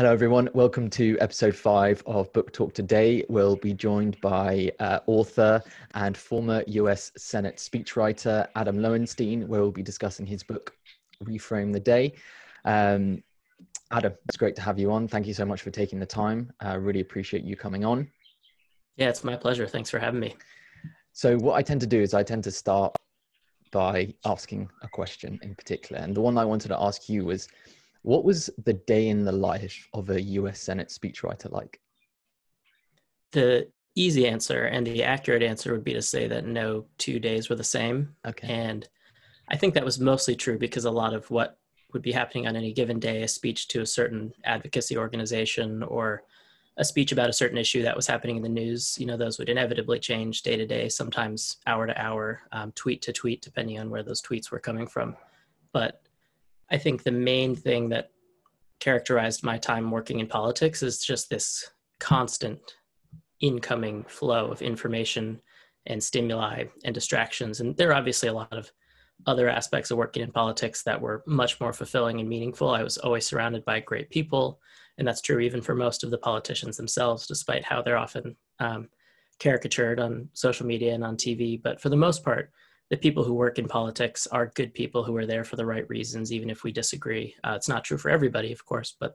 Hello, everyone. Welcome to episode 5 of Book Talk Today. We'll be joined by author and former US Senate speechwriter Adam Lowenstein, where we'll be discussing his book, Reframe the Day. Adam, it's great to have you on. Thank you so much for taking the time. I really appreciate you coming on. Yeah, it's my pleasure. Thanks for having me. So what I tend to do is I tend to start by asking a question in particular. And the one I wanted to ask you was, what was the day in the life of a US Senate speechwriter like? The easy answer and the accurate answer would be to say that no 2 days were the same. Okay. And I think that was mostly true because a lot of what would be happening on any given day, a speech to a certain advocacy organization or a speech about a certain issue that was happening in the news, you know, those would inevitably change day to day, sometimes hour to hour, tweet to tweet, depending on where those tweets were coming from. But I think the main thing that characterized my time working in politics is just this constant incoming flow of information and stimuli and distractions. And there are obviously a lot of other aspects of working in politics that were much more fulfilling and meaningful. I was always surrounded by great people, and that's true even for most of the politicians themselves, despite how they're often caricatured on social media and on TV. But for the most part, the people who work in politics are good people who are there for the right reasons, even if we disagree. It's not true for everybody, of course, but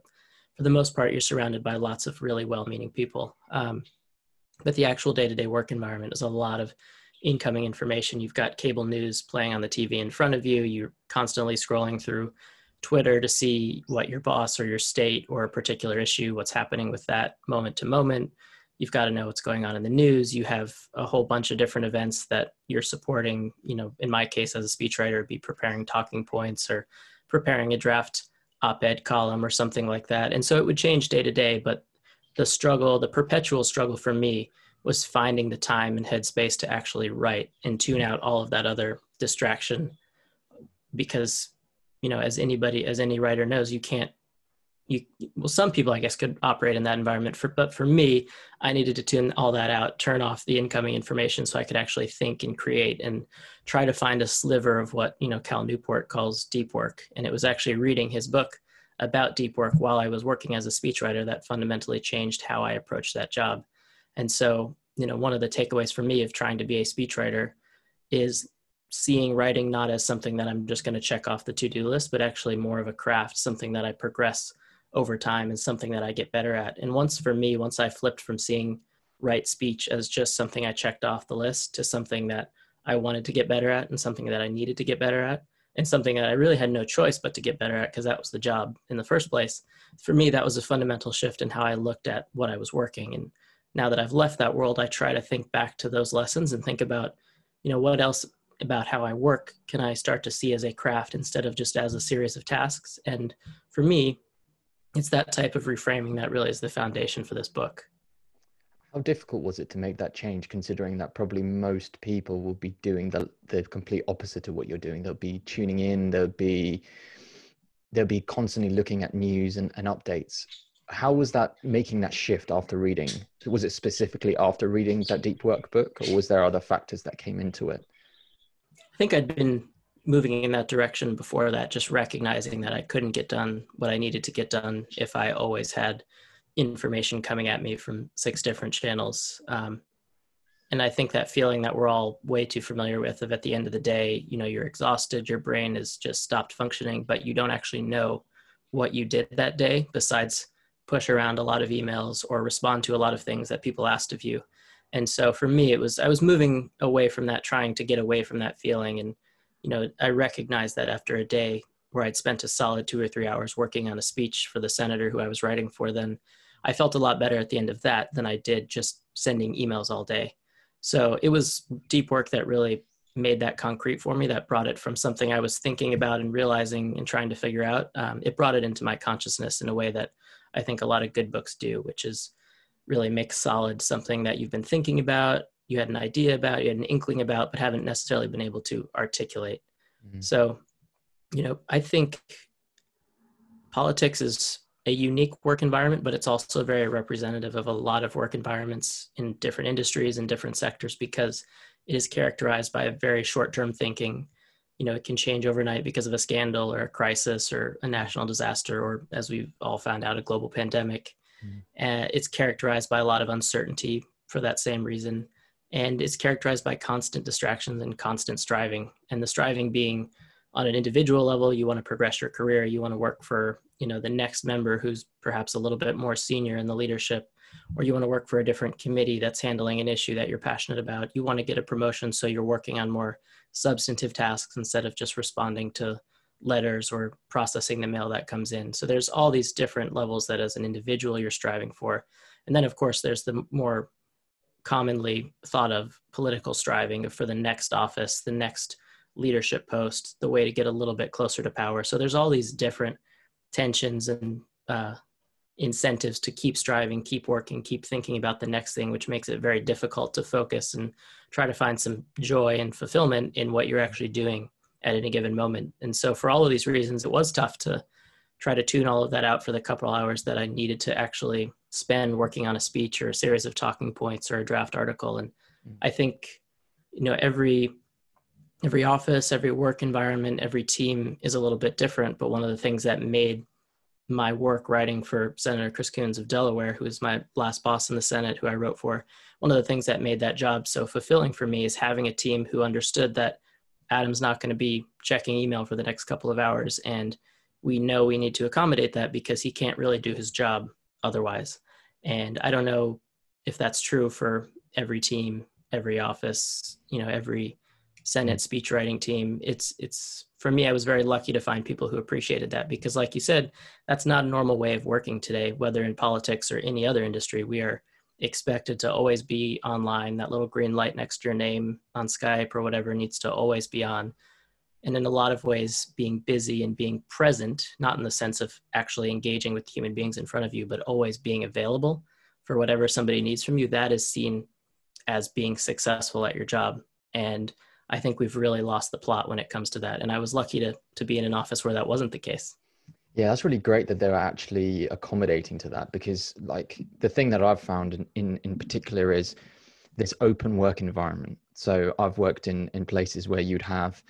for the most part, you're surrounded by lots of really well-meaning people. But the actual day-to-day work environment is a lot of incoming information. You've got cable news playing on the TV in front of you. You're constantly scrolling through Twitter to see what your boss or your state or a particular issue, what's happening with that moment to moment. You've got to know what's going on in the news. You have a whole bunch of different events that you're supporting. You know, in my case, as a speechwriter, be preparing talking points or preparing a draft op-ed column or something like that. And so it would change day to day, but the struggle, the perpetual struggle for me was finding the time and headspace to actually write and tune out all of that other distraction. Because, you know, as any writer knows, you can't, some people, I guess, could operate in that environment, but for me, I needed to tune all that out, turn off the incoming information so I could actually think and create and try to find a sliver of what, you know, Cal Newport calls deep work. And it was actually reading his book about deep work while I was working as a speechwriter that fundamentally changed how I approached that job. And so, you know, one of the takeaways for me of trying to be a speechwriter is seeing writing not as something that I'm just going to check off the to-do list, but actually more of a craft, something that I progress over time and something that I get better at. And once I flipped from seeing write speech as just something I checked off the list to something that I wanted to get better at and something that I needed to get better at and something that I really had no choice but to get better at because that was the job in the first place. For me, that was a fundamental shift in how I looked at what I was working. And now that I've left that world, I try to think back to those lessons and think about, you know, what else about how I work can I start to see as a craft instead of just as a series of tasks. And for me, it's that type of reframing that really is the foundation for this book. How difficult was it to make that change, considering that probably most people will be doing the complete opposite to what you're doing? They'll be tuning in, they'll be constantly looking at news and updates. How was that, making that shift after reading? Was it specifically after reading that Deep Work book, or was there other factors that came into it? I think I'd been moving in that direction before that, just recognizing that I couldn't get done what I needed to get done if I always had information coming at me from 6 different channels. And I think that feeling that we're all way too familiar with of at the end of the day, you know, you're exhausted, your brain has just stopped functioning, but you don't actually know what you did that day besides push around a lot of emails or respond to a lot of things that people asked of you. And so for me, I was moving away from that, trying to get away from that feeling. And, you know, I recognized that after a day where I'd spent a solid 2 or 3 hours working on a speech for the senator who I was writing for, then I felt a lot better at the end of that than I did just sending emails all day. So it was Deep Work that really made that concrete for me, that brought it from something I was thinking about and realizing and trying to figure out. It brought it into my consciousness in a way that I think a lot of good books do, which is really make solid something that you've been thinking about, you had an idea about, you had an inkling about, but haven't necessarily been able to articulate. Mm-hmm. So, you know, I think politics is a unique work environment, but it's also very representative of a lot of work environments in different industries and different sectors because it is characterized by a very short-term thinking you know, it can change overnight because of a scandal or a crisis or a national disaster, or as we've all found out, a global pandemic. It's characterized by a lot of uncertainty for that same reason. And it's characterized by constant distractions and constant striving. And the striving being on an individual level, you want to progress your career. You want to work for, you know, the next member who's perhaps a little bit more senior in the leadership, or you want to work for a different committee that's handling an issue that you're passionate about. You want to get a promotion, so you're working on more substantive tasks instead of just responding to letters or processing the mail that comes in. So there's all these different levels that as an individual you're striving for. And then of course, there's the more commonly thought of political striving for the next office, the next leadership post, the way to get a little bit closer to power. So there's all these different tensions and incentives to keep striving, keep working, keep thinking about the next thing, which makes it very difficult to focus and try to find some joy and fulfillment in what you're actually doing at any given moment. And so for all of these reasons, it was tough to try to tune all of that out for the couple hours that I needed to actually spend working on a speech or a series of talking points or a draft article. And I think, you know, every office, every work environment, every team is a little bit different. But one of the things that made my work writing for Senator Chris Coons of Delaware, who was my last boss in the Senate, who I wrote for, one of the things that made that job so fulfilling for me is having a team who understood that Adam's not going to be checking email for the next couple of hours. And we know we need to accommodate that because he can't really do his job otherwise. And I don't know if that's true for every team, every office, you know, every Senate speech writing team. It's for me, I was very lucky to find people who appreciated that, because like you said, that's not a normal way of working today, whether in politics or any other industry. We are expected to always be online. That little green light next to your name on Skype or whatever needs to always be on. And in a lot of ways, being busy and being present, not in the sense of actually engaging with human beings in front of you, but always being available for whatever somebody needs from you, that is seen as being successful at your job. And I think we've really lost the plot when it comes to that. And I was lucky to be in an office where that wasn't the case. Yeah, that's really great that they're actually accommodating to that, because like the thing that I've found in particular is this open work environment. So I've worked in places where you'd have,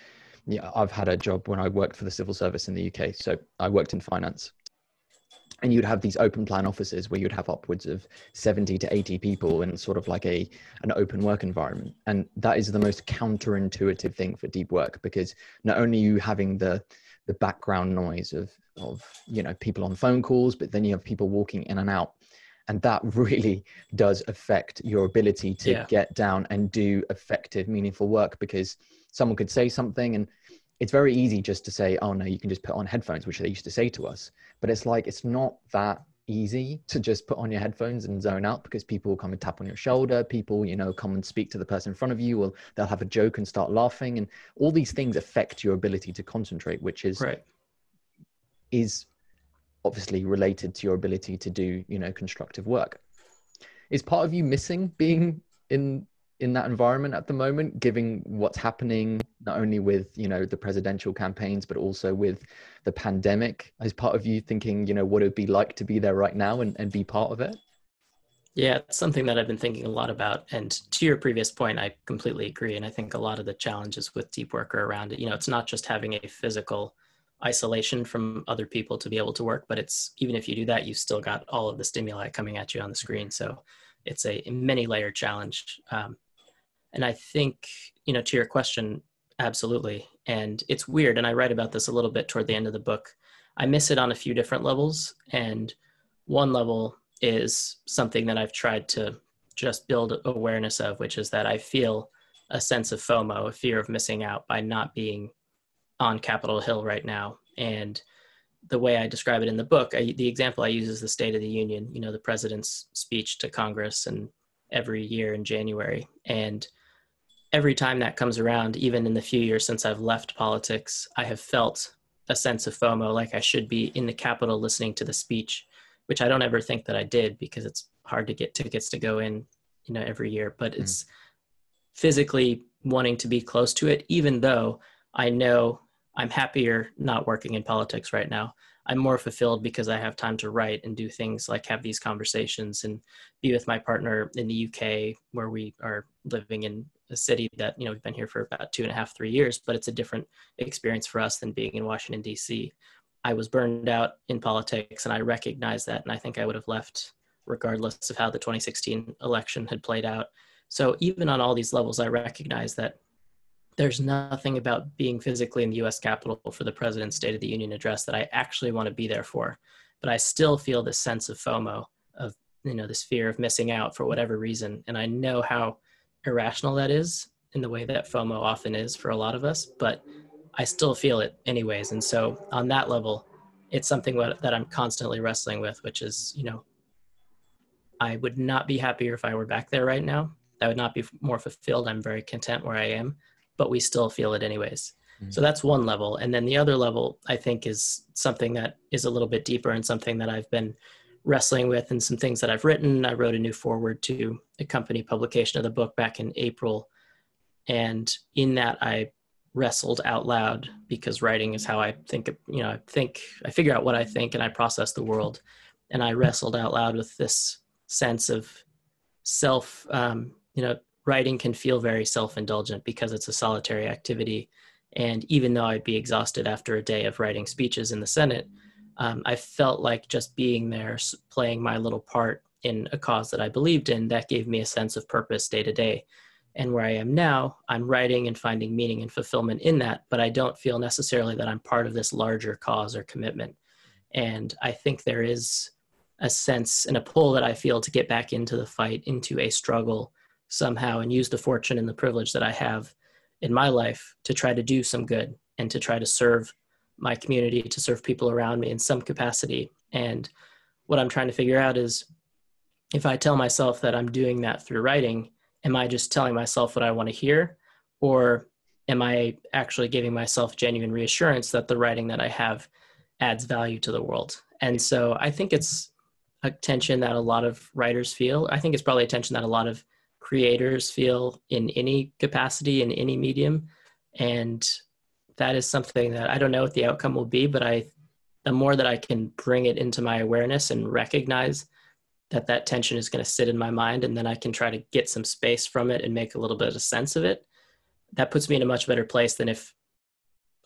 you know, I've had a job when I worked for the civil service in the UK. So I worked in finance, and you'd have these open plan offices where you'd have upwards of 70 to 80 people in sort of like an open work environment. And that is the most counterintuitive thing for deep work, because not only are you having the background noise of, you know, people on phone calls, but then you have people walking in and out. And that really does affect your ability to get down and do effective, meaningful work, because someone could say something and it's very easy just to say, oh no, you can just put on headphones, which they used to say to us. But it's like, it's not that easy to just put on your headphones and zone out, because people will come and tap on your shoulder. People, you know, come and speak to the person in front of you, or they'll have a joke and start laughing. And all these things affect your ability to concentrate, which is is obviously related to your ability to do, you know, constructive work. Is part of you missing being in that environment at the moment, given what's happening, not only with, you know, the presidential campaigns, but also with the pandemic? Is part of you thinking, you know, what it would be like to be there right now and be part of it? Yeah, it's something that I've been thinking a lot about. And to your previous point, I completely agree. And I think a lot of the challenges with deep work are around it. You know, it's not just having a physical isolation from other people to be able to work, but it's, even if you do that, you've still got all of the stimuli coming at you on the screen. So it's a many layer challenge. And I think, you know, to your question, absolutely. And it's weird. And I write about this a little bit toward the end of the book. I miss it on a few different levels. And one level is something that I've tried to just build awareness of, which is that I feel a sense of FOMO, a fear of missing out, by not being on Capitol Hill right now. And the way I describe it in the book, the example I use is the State of the Union, you know, the president's speech to Congress, and every year in January. And every time that comes around, even in the few years since I've left politics, I have felt a sense of FOMO, like I should be in the Capitol listening to the speech, which I don't ever think that I did, because it's hard to get tickets to go in, you know, every year. But it's physically wanting to be close to it, even though I know I'm happier not working in politics right now. I'm more fulfilled because I have time to write and do things like have these conversations and be with my partner in the UK, where we are living in a city that, you know, we've been here for about 2.5, 3 years, but it's a different experience for us than being in Washington, D.C. I was burned out in politics, and I recognize that, and I think I would have left regardless of how the 2016 election had played out. So even on all these levels, I recognize that there's nothing about being physically in the U.S. Capitol for the President's State of the Union address that I actually want to be there for. But I still feel this sense of FOMO, of, you know, this fear of missing out for whatever reason. And I know how irrational that is in the way that FOMO often is for a lot of us, but I still feel it anyways. And so on that level, it's something that I'm constantly wrestling with, which is, you know, I would not be happier if I were back there right now. I would not be more fulfilled. I'm very content where I am, but we still feel it anyways. Mm-hmm. So that's one level. And then the other level, I think, is something that is a little bit deeper and something that I've been wrestling with, and some things that I've written. I wrote a new foreword to accompany publication of the book back in April. And in that, I wrestled out loud, because writing is how I think, you know, I figure out what I think and I process the world. And I wrestled out loud with this sense of self, you know, writing can feel very self-indulgent because it's a solitary activity. And even though I'd be exhausted after a day of writing speeches in the Senate, I felt like just being there, playing my little part in a cause that I believed in, that gave me a sense of purpose day to day. And where I am now, I'm writing and finding meaning and fulfillment in that, but I don't feel necessarily that I'm part of this larger cause or commitment. And I think there is a sense and a pull that I feel to get back into the fight, into a struggle somehow, and use the fortune and the privilege that I have in my life to try to do some good and to try to serve my community, to serve people around me in some capacity. And what I'm trying to figure out is, if I tell myself that I'm doing that through writing, am I just telling myself what I want to hear? Or am I actually giving myself genuine reassurance that the writing that I have adds value to the world? And so I think it's a tension that a lot of writers feel. I think it's probably a tension that a lot of creators feel in any capacity, in any medium. And that is something that I don't know what the outcome will be, but the more that I can bring it into my awareness and recognize that that tension is going to sit in my mind, and then I can try to get some space from it and make a little bit of sense of it, that puts me in a much better place than if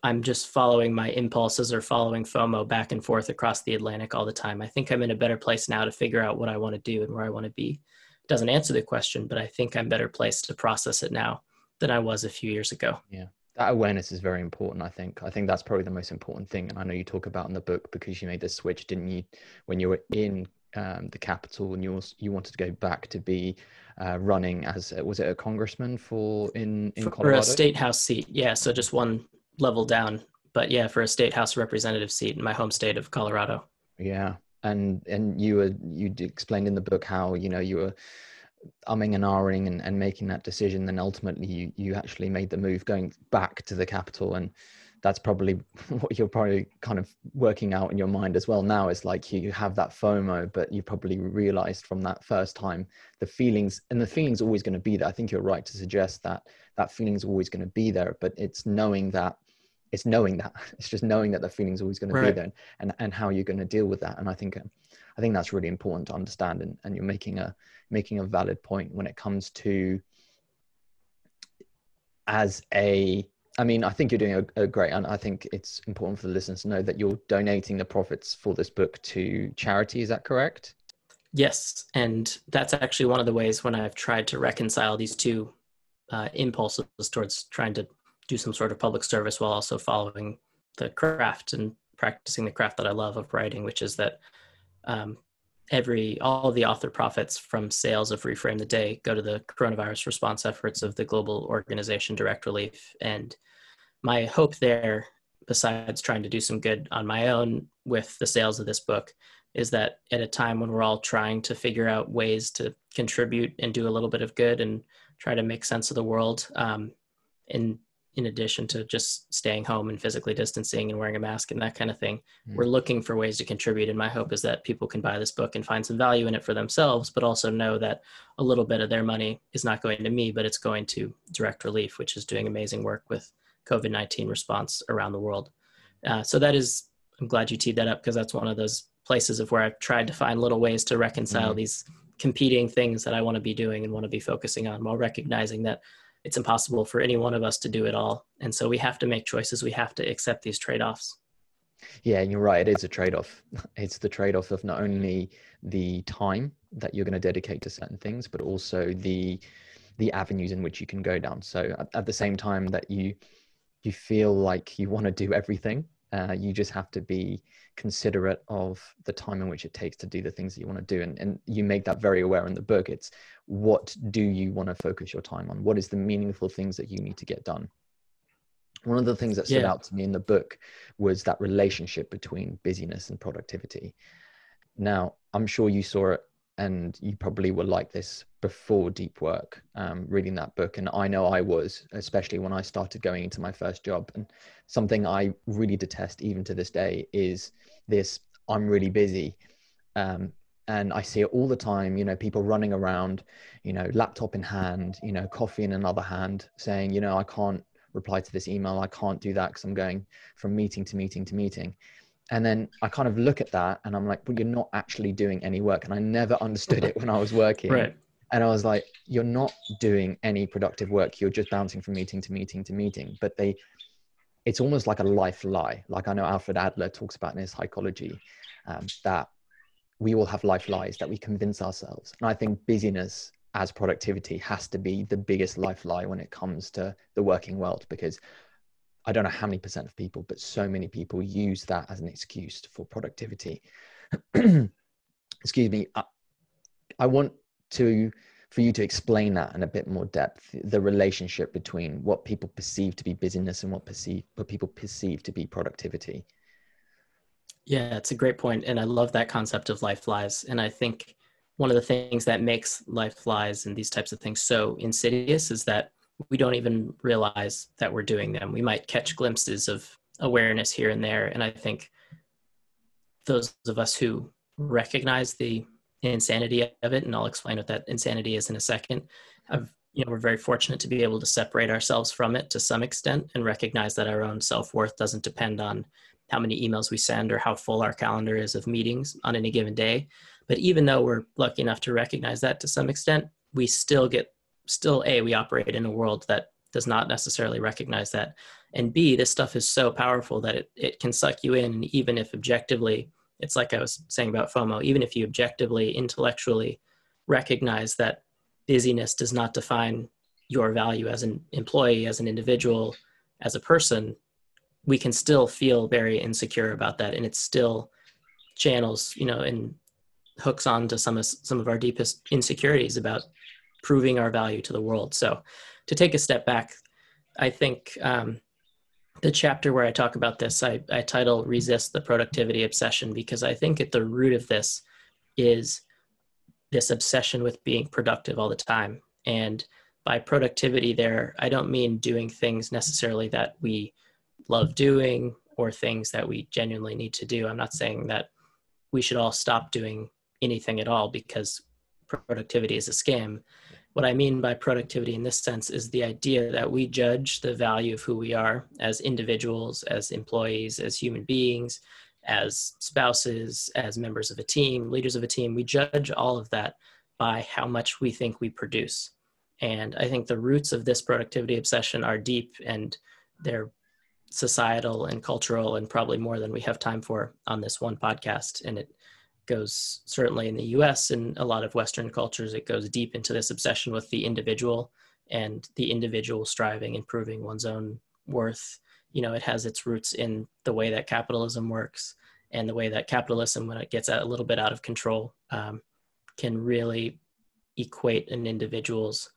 I'm just following my impulses or following FOMO back and forth across the Atlantic all the time. I think I'm in a better place now to figure out what I want to do and where I want to be. It doesn't answer the question, but I think I'm better placed to process it now than I was a few years ago. Yeah. That awareness is very important, I think. I think that's probably the most important thing. And I know you talk about in the book, because you made this switch, didn't you, when you were in the Capitol, and you wanted to go back to be running as, was it a congressman in Colorado? For a state house seat, yeah. So just one level down, but yeah, for a state house representative seat in my home state of Colorado. Yeah, and you explained in the book how, you know, you were umming and ahhing and making that decision, then ultimately you actually made the move going back to the Capitol. And that's probably what you're probably kind of working out in your mind as well now, is like you have that FOMO, but you probably realized from that first time the feeling's always going to be there. I think you're right to suggest that feeling's always going to be there, but it's just knowing that the feeling's always going to be there, and how you're going to deal with that. And I think that's really important to understand. And you're making a valid point when it comes to, I think you're doing a great, and I think it's important for the listeners to know that you're donating the profits for this book to charity. Is that correct? Yes. And that's actually one of the ways when I've tried to reconcile these two impulses towards trying to do some sort of public service while also following the craft and practicing the craft that I love of writing, which is that all of the author profits from sales of Reframe the Day go to the coronavirus response efforts of the global organization Direct Relief. And my hope there, besides trying to do some good on my own with the sales of this book, is that at a time when we're all trying to figure out ways to contribute and do a little bit of good and try to make sense of the world, in addition to just staying home and physically distancing and wearing a mask and that kind of thing, we're looking for ways to contribute. And my hope is that people can buy this book and find some value in it for themselves, but also know that a little bit of their money is not going to me, but it's going to Direct Relief, which is doing amazing work with COVID-19 response around the world. So that is, I'm glad you teed that up, because that's one of those places of where I've tried to find little ways to reconcile these competing things that I want to be doing and want to be focusing on, while recognizing that it's impossible for any one of us to do it all. And so we have to make choices. We have to accept these trade-offs. Yeah, and you're right. It is a trade-off. It's the trade-off of not only the time that you're going to dedicate to certain things, but also the avenues in which you can go down. So at the same time that you feel like you want to do everything, you just have to be considerate of the time in which it takes to do the things that you want to do. And you make that very aware in the book. It's what do you want to focus your time on? What is the meaningful things that you need to get done? One of the things that stood out to me in the book was that relationship between busyness and productivity. Now, I'm sure you saw it and you probably were like this before Deep Work, reading that book. And I know I was, especially when I started going into my first job. And something I really detest even to this day is this, I'm really busy. And I see it all the time, you know, people running around, you know, laptop in hand, you know, coffee in another hand, saying, you know, I can't reply to this email, I can't do that because I'm going from meeting to meeting to meeting. And then I kind of look at that and I'm like, well, you're not actually doing any work. And I never understood it when I was working. Right. And I was like, you're not doing any productive work. You're just bouncing from meeting to meeting to meeting. But it's almost like a life lie. Like I know Alfred Adler talks about in his psychology, that we all have life lies that we convince ourselves. And I think busyness as productivity has to be the biggest life lie when it comes to the working world, because I don't know how many % of people, but so many people use that as an excuse for productivity. Excuse me. I want for you to explain that in a bit more depth, the relationship between what people perceive to be busyness and what people perceive to be productivity. Yeah, it's a great point. And I love that concept of life lies. And I think one of the things that makes life lies and these types of things so insidious is that we don't even realize that we're doing them. We might catch glimpses of awareness here and there. And I think those of us who recognize the insanity of it, and I'll explain what that insanity is in a second, we're very fortunate to be able to separate ourselves from it to some extent and recognize that our own self-worth doesn't depend on how many emails we send or how full our calendar is of meetings on any given day. But even though we're lucky enough to recognize that to some extent, we we operate in a world that does not necessarily recognize that. And B, this stuff is so powerful that it can suck you in. And even if objectively, it's like I was saying about FOMO, even if you objectively, intellectually recognize that busyness does not define your value as an employee, as an individual, as a person, we can still feel very insecure about that. And it still channels, and hooks on to some of our deepest insecurities about proving our value to the world. So to take a step back, I think the chapter where I talk about this, I title Resist the Productivity Obsession, because I think at the root of this is this obsession with being productive all the time. And by productivity there, I don't mean doing things necessarily that we love doing or things that we genuinely need to do. I'm not saying that we should all stop doing anything at all because productivity is a scam. What I mean by productivity in this sense is the idea that we judge the value of who we are as individuals, as employees, as human beings, as spouses, as members of a team, leaders of a team. We judge all of that by how much we think we produce. And I think the roots of this productivity obsession are deep, and they're societal and cultural, and probably more than we have time for on this one podcast. And it goes certainly in the US and a lot of Western cultures, it goes deep into this obsession with the individual and the individual striving and proving one's own worth. It has its roots in the way that capitalism works, and the way that capitalism, when it gets a little bit out of control, can really equate an individual's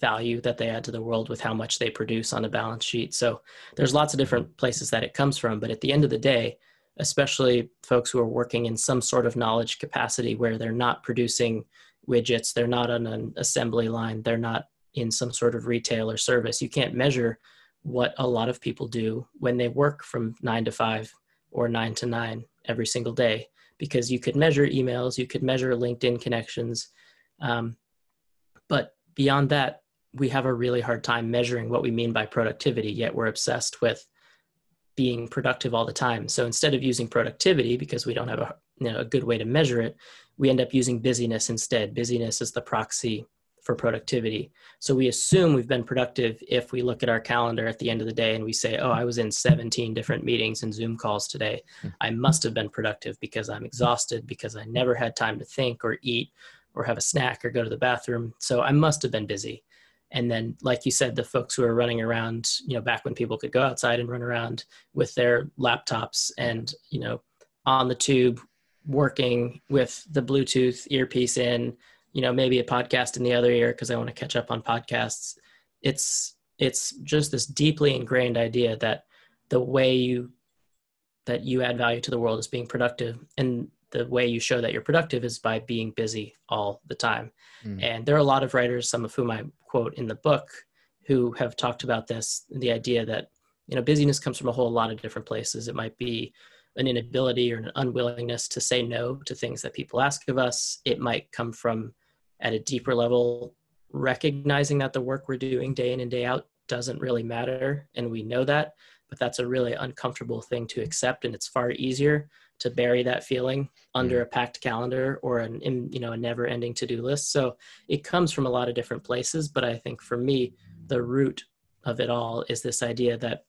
value that they add to the world with how much they produce on a balance sheet. So there's lots of different places that it comes from, but at the end of the day, especially folks who are working in some sort of knowledge capacity where they're not producing widgets, they're not on an assembly line, they're not in some sort of retail or service. You can't measure what a lot of people do when they work from 9 to 5 or 9 to 9 every single day, because you could measure emails, you could measure LinkedIn connections. But beyond that, we have a really hard time measuring what we mean by productivity, yet we're obsessed with being productive all the time. So instead of using productivity, because we don't have a good way to measure it, we end up using busyness instead. Busyness is the proxy for productivity. So we assume we've been productive if we look at our calendar at the end of the day and we say, oh, I was in 17 different meetings and Zoom calls today. I must have been productive because I'm exhausted, because I never had time to think or eat or have a snack or go to the bathroom. So I must have been busy. And then, like you said, the folks who are running around, you know, back when people could go outside and run around with their laptops and, you know, on the tube working with the Bluetooth earpiece in, you know, maybe a podcast in the other ear because I want to catch up on podcasts. It's just this deeply ingrained idea that the way that you add value to the world is being productive. And the way you show that you're productive is by being busy all the time. Mm. And there are a lot of writers, some of whom I quote in the book, who have talked about this, the idea that, you know, busyness comes from a whole lot of different places. It might be an inability or an unwillingness to say no to things that people ask of us. It might come from, at a deeper level, recognizing that the work we're doing day in and day out doesn't really matter. And we know that, but that's a really uncomfortable thing to accept. And it's far easier to bury that feeling under a packed calendar or a never ending to-do list. So it comes from a lot of different places, but I think for me, the root of it all is this idea that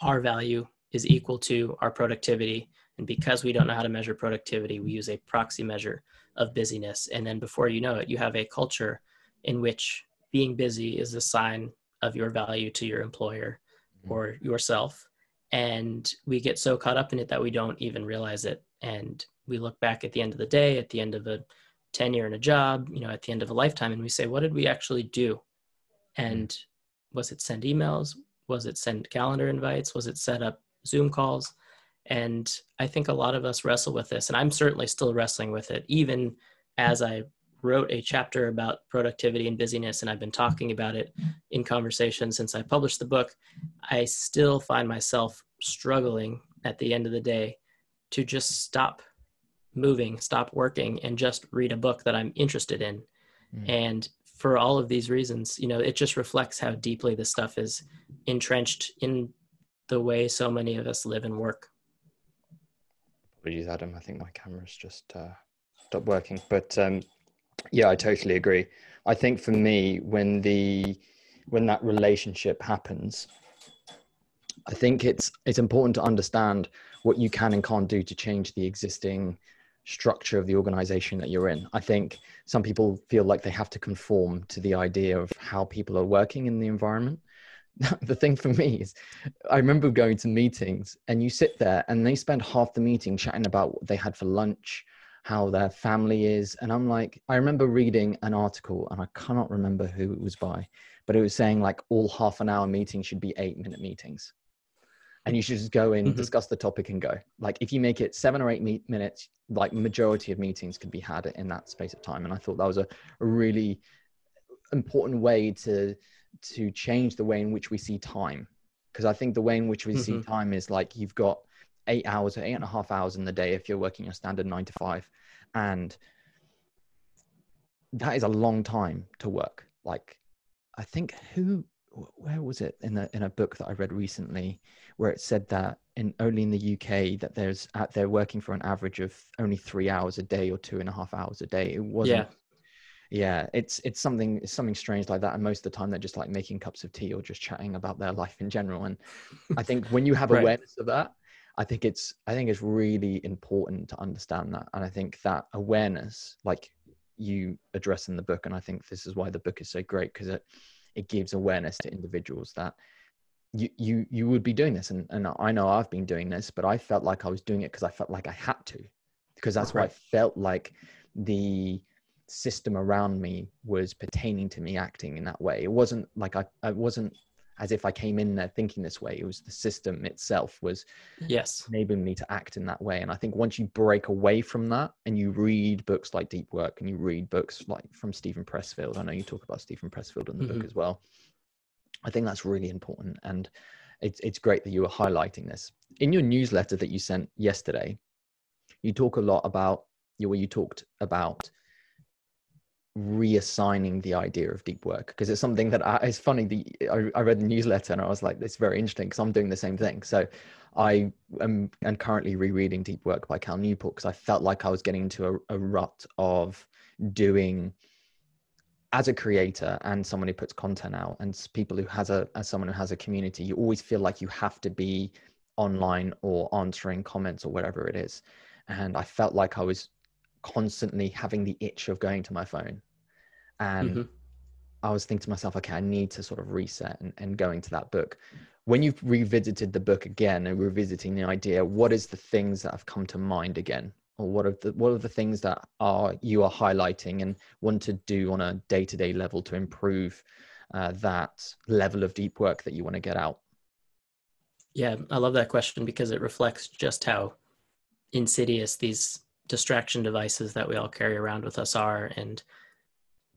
our value is equal to our productivity. And because we don't know how to measure productivity, we use a proxy measure of busyness. And then before you know it, you have a culture in which being busy is a sign of your value to your employer or yourself. And we get so caught up in it that we don't even realize it. And we look back at the end of the day, at the end of a tenure in a job, you know, at the end of a lifetime, and we say, what did we actually do? And was it send emails? Was it send calendar invites? Was it set up Zoom calls? And I think a lot of us wrestle with this, and I'm certainly still wrestling with it, even as I wrote a chapter about productivity and busyness, and I've been talking about it in conversation since I published the book. I still find myself struggling at the end of the day to just stop moving, stop working, and just read a book that I'm interested in. Mm. And for all of these reasons, you know, it just reflects how deeply this stuff is entrenched in the way so many of us live and work. Please, Adam, I think my camera's just stopped working, but yeah, I totally agree. I think for me, when that relationship happens, I think it's important to understand what you can and can't do to change the existing structure of the organization that you're in. I think some people feel like they have to conform to the idea of how people are working in the environment. The thing for me is, I remember going to meetings and you sit there and they spend half the meeting chatting about what they had for lunch, how their family is. And I'm like, I remember reading an article and I cannot remember who it was by, but it was saying like all half an hour meetings should be 8-minute meetings. And you should just go in, discuss the topic and go. Like if you make it 7 or 8 minutes, like majority of meetings could be had in that space of time. And I thought that was a really important way to change the way in which we see time. Because I think the way in which we see time is like you've got 8 hours or 8.5 hours in the day if you're working your standard 9 to 5, and that is a long time to work. Like I think where was it in a book that I read recently where it said that only in the UK that they're working for an average of only 3 hours a day or 2.5 hours a day. It wasn't. Yeah, it's something strange like that. And most of the time they're just like making cups of tea or just chatting about their life in general. And I think when you have awareness of that, I think it's really important to understand that. And I think that awareness, like you address in the book, and I think this is why the book is so great, because it gives awareness to individuals that you would be doing this. And I know I've been doing this, but I felt like I was doing it because I felt like I had to, because that's what I felt like the system around me was pertaining to me acting in that way. It wasn't like I wasn't as if I came in there thinking this way. It was the system itself was enabling me to act in that way. And I think once you break away from that and you read books like Deep Work and you read books like from Stephen Pressfield, I know you talk about Stephen Pressfield in the book as well. I think that's really important. And it's great that you are highlighting this. In your newsletter that you sent yesterday, you talk a lot about, you talked about reassigning the idea of deep work, because it's something that it's funny that I read the newsletter and I was like, it's very interesting because I'm doing the same thing. So I am currently rereading Deep Work by Cal Newport because I felt like I was getting into a rut of doing as a creator and someone who puts content out and people who has someone who has a community, you always feel like you have to be online or answering comments or whatever it is. And I felt like I was constantly having the itch of going to my phone. And I was thinking to myself, okay, I need to sort of reset and going to that book. When you've revisited the book again and revisiting the idea, what is the things that have come to mind again? Or what are the things that you are highlighting and want to do on a day-to-day level to improve that level of deep work that you want to get out? Yeah, I love that question because it reflects just how insidious these distraction devices that we all carry around with us are. And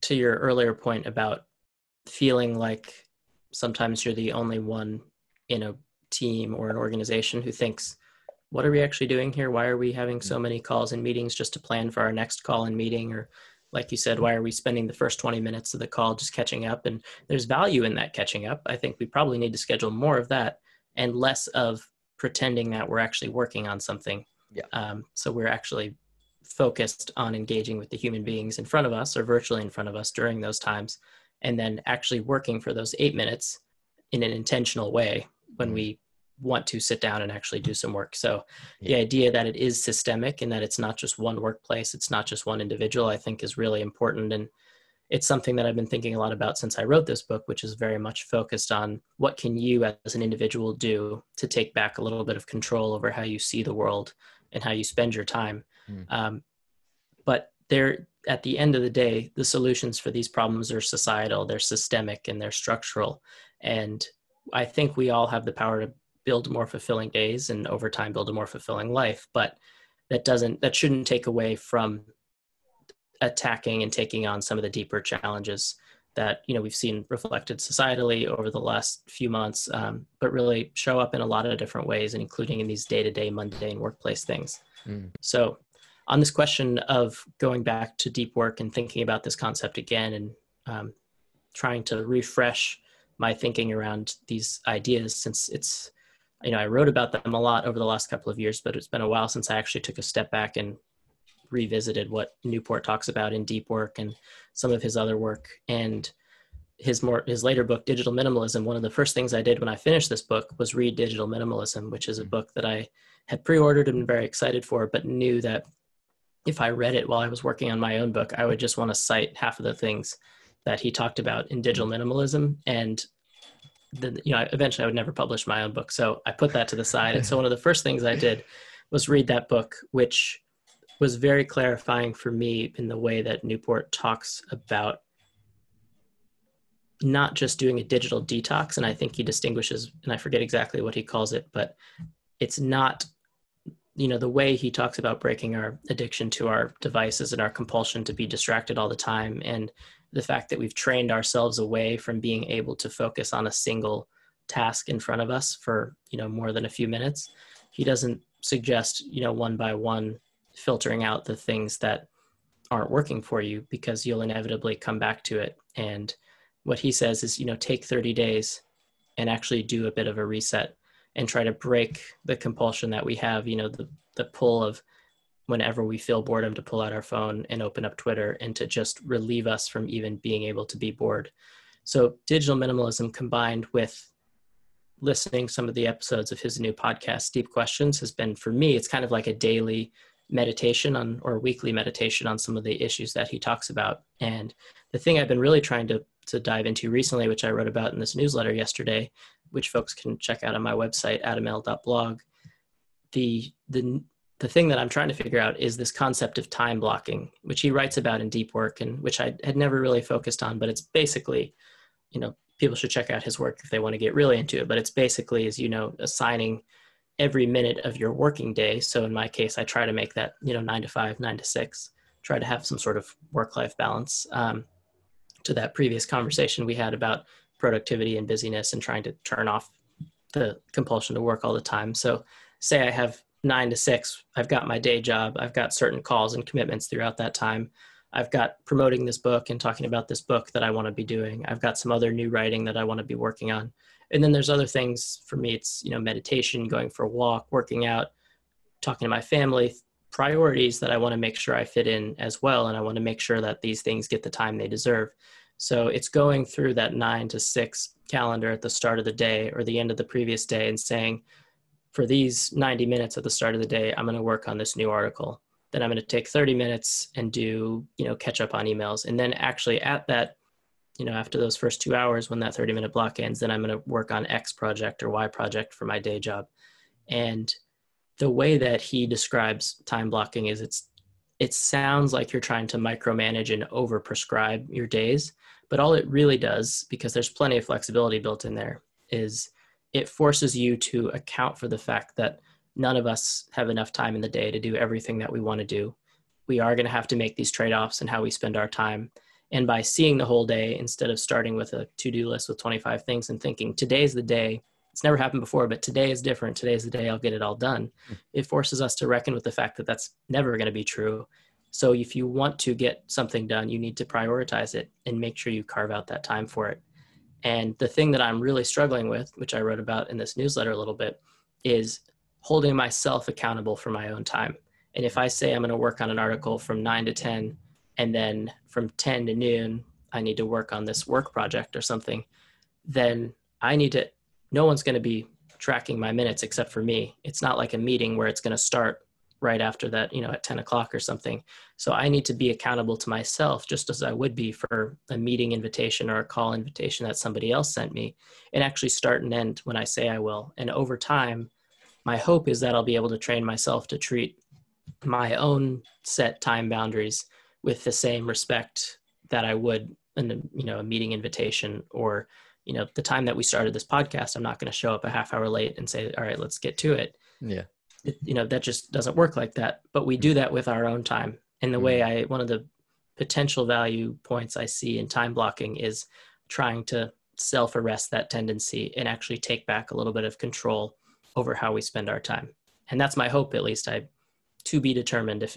to your earlier point about feeling like sometimes you're the only one in a team or an organization who thinks, what are we actually doing here? Why are we having so many calls and meetings just to plan for our next call and meeting? Or like you said, why are we spending the first 20 minutes of the call just catching up? And there's value in that catching up. I think we probably need to schedule more of that and less of pretending that we're actually working on something. Yeah. So we're actually focused on engaging with the human beings in front of us or virtually in front of us during those times, and then actually working for those 8 minutes in an intentional way when we want to sit down and actually do some work. So the idea that it is systemic and that it's not just one workplace, it's not just one individual, I think is really important. And it's something that I've been thinking a lot about since I wrote this book, which is very much focused on what can you as an individual do to take back a little bit of control over how you see the world and how you spend your time. But they're, at the end of the day, the solutions for these problems are societal, they're systemic, and they're structural. And I think we all have the power to build more fulfilling days and over time build a more fulfilling life. But that shouldn't take away from attacking and taking on some of the deeper challenges that, you know, we've seen reflected societally over the last few months, but really show up in a lot of different ways, and including in these day-to-day mundane workplace things. So on this question of going back to deep work and thinking about this concept again and trying to refresh my thinking around these ideas, since it's, you know, I wrote about them a lot over the last couple of years, but it's been a while since I actually took a step back and revisited what Newport talks about in Deep Work and some of his other work. And his later book, Digital Minimalism, one of the first things I did when I finished this book was read Digital Minimalism, which is a book that I had pre-ordered and been very excited for, but knew that if I read it while I was working on my own book, I would just want to cite half of the things that he talked about in Digital Minimalism. And then, you know, eventually I would never publish my own book. So I put that to the side. And so one of the first things I did was read that book, which was very clarifying for me in the way that Newport talks about not just doing a digital detox. And I think he distinguishes, and I forget exactly what he calls it, but it's not, you know, the way he talks about breaking our addiction to our devices and our compulsion to be distracted all the time, and the fact that we've trained ourselves away from being able to focus on a single task in front of us for, you know, more than a few minutes. He doesn't suggest, you know, one by one filtering out the things that aren't working for you, because you'll inevitably come back to it. And what he says is, you know, take 30 days and actually do a bit of a reset and try to break the compulsion that we have, you know, the pull of whenever we feel boredom to pull out our phone and open up Twitter, and to just relieve us from even being able to be bored. So Digital Minimalism, combined with listening some of the episodes of his new podcast, Deep Questions, has been, for me, it's kind of like a daily meditation on, or weekly meditation on, some of the issues that he talks about. And the thing I've been really trying to dive into recently, which I wrote about in this newsletter yesterday, which folks can check out on my website, adaml.blog. The thing that I'm trying to figure out is this concept of time blocking, which he writes about in Deep Work, and which I had never really focused on, but it's basically, you know, people should check out his work if they want to get really into it, but it's basically, as you know, assigning every minute of your working day. So in my case, I try to make that, you know, 9 to 5, 9 to 6, try to have some sort of work-life balance. To that previous conversation we had about productivity and busyness and trying to turn off the compulsion to work all the time. So say I have 9 to 6, I've got my day job, I've got certain calls and commitments throughout that time. I've got promoting this book and talking about this book that I want to be doing. I've got some other new writing that I want to be working on. And then there's other things for me. It's, you know, meditation, going for a walk, working out, talking to my family, priorities that I want to make sure I fit in as well. And I want to make sure that these things get the time they deserve. So it's going through that 9 to 6 calendar at the start of the day or the end of the previous day and saying, for these 90 minutes at the start of the day, I'm going to work on this new article. Then I'm going to take 30 minutes and do, catch up on emails. And then actually at that, after those first 2 hours, when that 30-minute block ends, then I'm going to work on X project or Y project for my day job. And the way that he describes time blocking is it sounds like you're trying to micromanage and overprescribe your days, but all it really does, because there's plenty of flexibility built in there, is it forces you to account for the fact that none of us have enough time in the day to do everything that we want to do. We are going to have to make these trade-offs in how we spend our time. And by seeing the whole day, instead of starting with a to-do list with 25 things and thinking, today's the day, it's never happened before, but today is different. Today's the day I'll get it all done. It forces us to reckon with the fact that that's never going to be true. So if you want to get something done, you need to prioritize it and make sure you carve out that time for it. And the thing that I'm really struggling with, which I wrote about in this newsletter a little bit, is holding myself accountable for my own time. And if I say I'm going to work on an article from 9 to 10, and then from 10 to noon, I need to work on this work project or something, then I need to, no one's going to be tracking my minutes except for me. It's not like a meeting where it's going to start right after that, at 10 o'clock or something. So I need to be accountable to myself just as I would be for a meeting invitation or a call invitation that somebody else sent me, and actually start and end when I say I will. And over time, my hope is that I'll be able to train myself to treat my own set time boundaries with the same respect that I would in a meeting invitation or, the time that we started this podcast. I'm not going to show up a half hour late and say, all right, let's get to it. Yeah. That just doesn't work like that, but we do that with our own time. And the way one of the potential value points I see in time blocking is trying to self-arrest that tendency and actually take back a little bit of control over how we spend our time. And that's my hope, at least. I to be determined if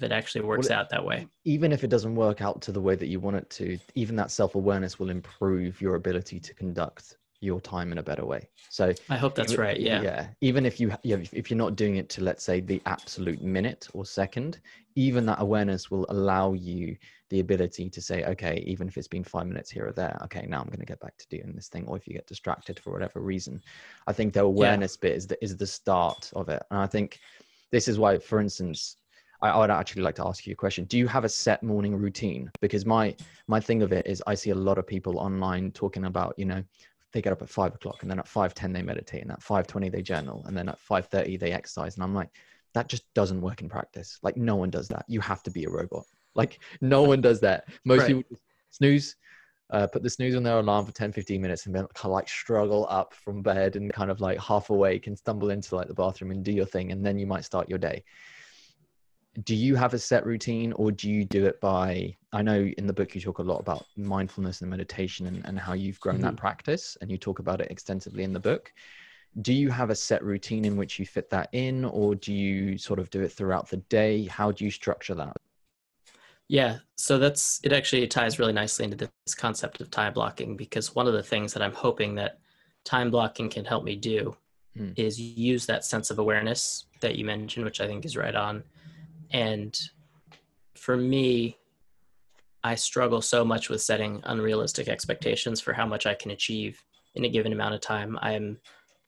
it actually works out that way. Even if it doesn't work out to the way that you want it to, even that self-awareness will improve your ability to conduct your time in a better way. So I hope that's right. Yeah. Yeah. Even if if you're not doing it to, let's say, the absolute minute or second, even that awareness will allow you the ability to say, okay, even if it's been 5 minutes here or there, okay, now I'm going to get back to doing this thing. Or if you get distracted for whatever reason, I think the awareness bit is the start of it. And I think this is why, for instance, I would actually like to ask you a question. Do you have a set morning routine? Because my thing of it is I see a lot of people online talking about, they get up at 5 o'clock and then at 5:10 they meditate, and at 5:20 they journal, and then at 5:30 they exercise. And I'm like, that just doesn't work in practice. Like, no one does that. You have to be a robot. Like, no one does that. Most people just snooze, put the snooze on their alarm for 10-15 minutes, and then kind of like struggle up from bed and kind of like half awake and stumble into like the bathroom and do your thing, and then you might start your day. Do you have a set routine, or do you do it by, I know in the book you talk a lot about mindfulness and meditation and how you've grown that practice, and you talk about it extensively in the book. Do you have a set routine in which you fit that in, or do you sort of do it throughout the day? How do you structure that? Yeah, so it actually ties really nicely into this concept of time blocking, because one of the things that I'm hoping that time blocking can help me do is use that sense of awareness that you mentioned, which I think is right on. And for me, I struggle so much with setting unrealistic expectations for how much I can achieve in a given amount of time. I'm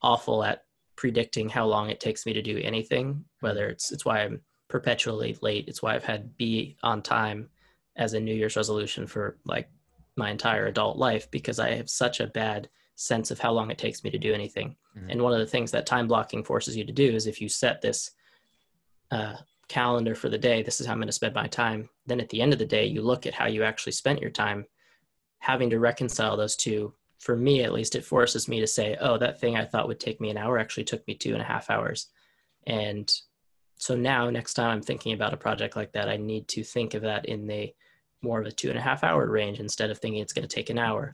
awful at predicting how long it takes me to do anything, whether it's why I'm perpetually late. It's why I've had be on time as a New Year's resolution for like my entire adult life, because I have such a bad sense of how long it takes me to do anything. Mm-hmm. And one of the things that time blocking forces you to do is if you set this, calendar for the day, this is how I'm going to spend my time. Then at the end of the day, you look at how you actually spent your time. Having to reconcile those two, for me at least, it forces me to say, oh, that thing I thought would take me an hour actually took me 2.5 hours. And so now next time I'm thinking about a project like that, I need to think of that in the more of a 2.5 hour range instead of thinking it's going to take an hour.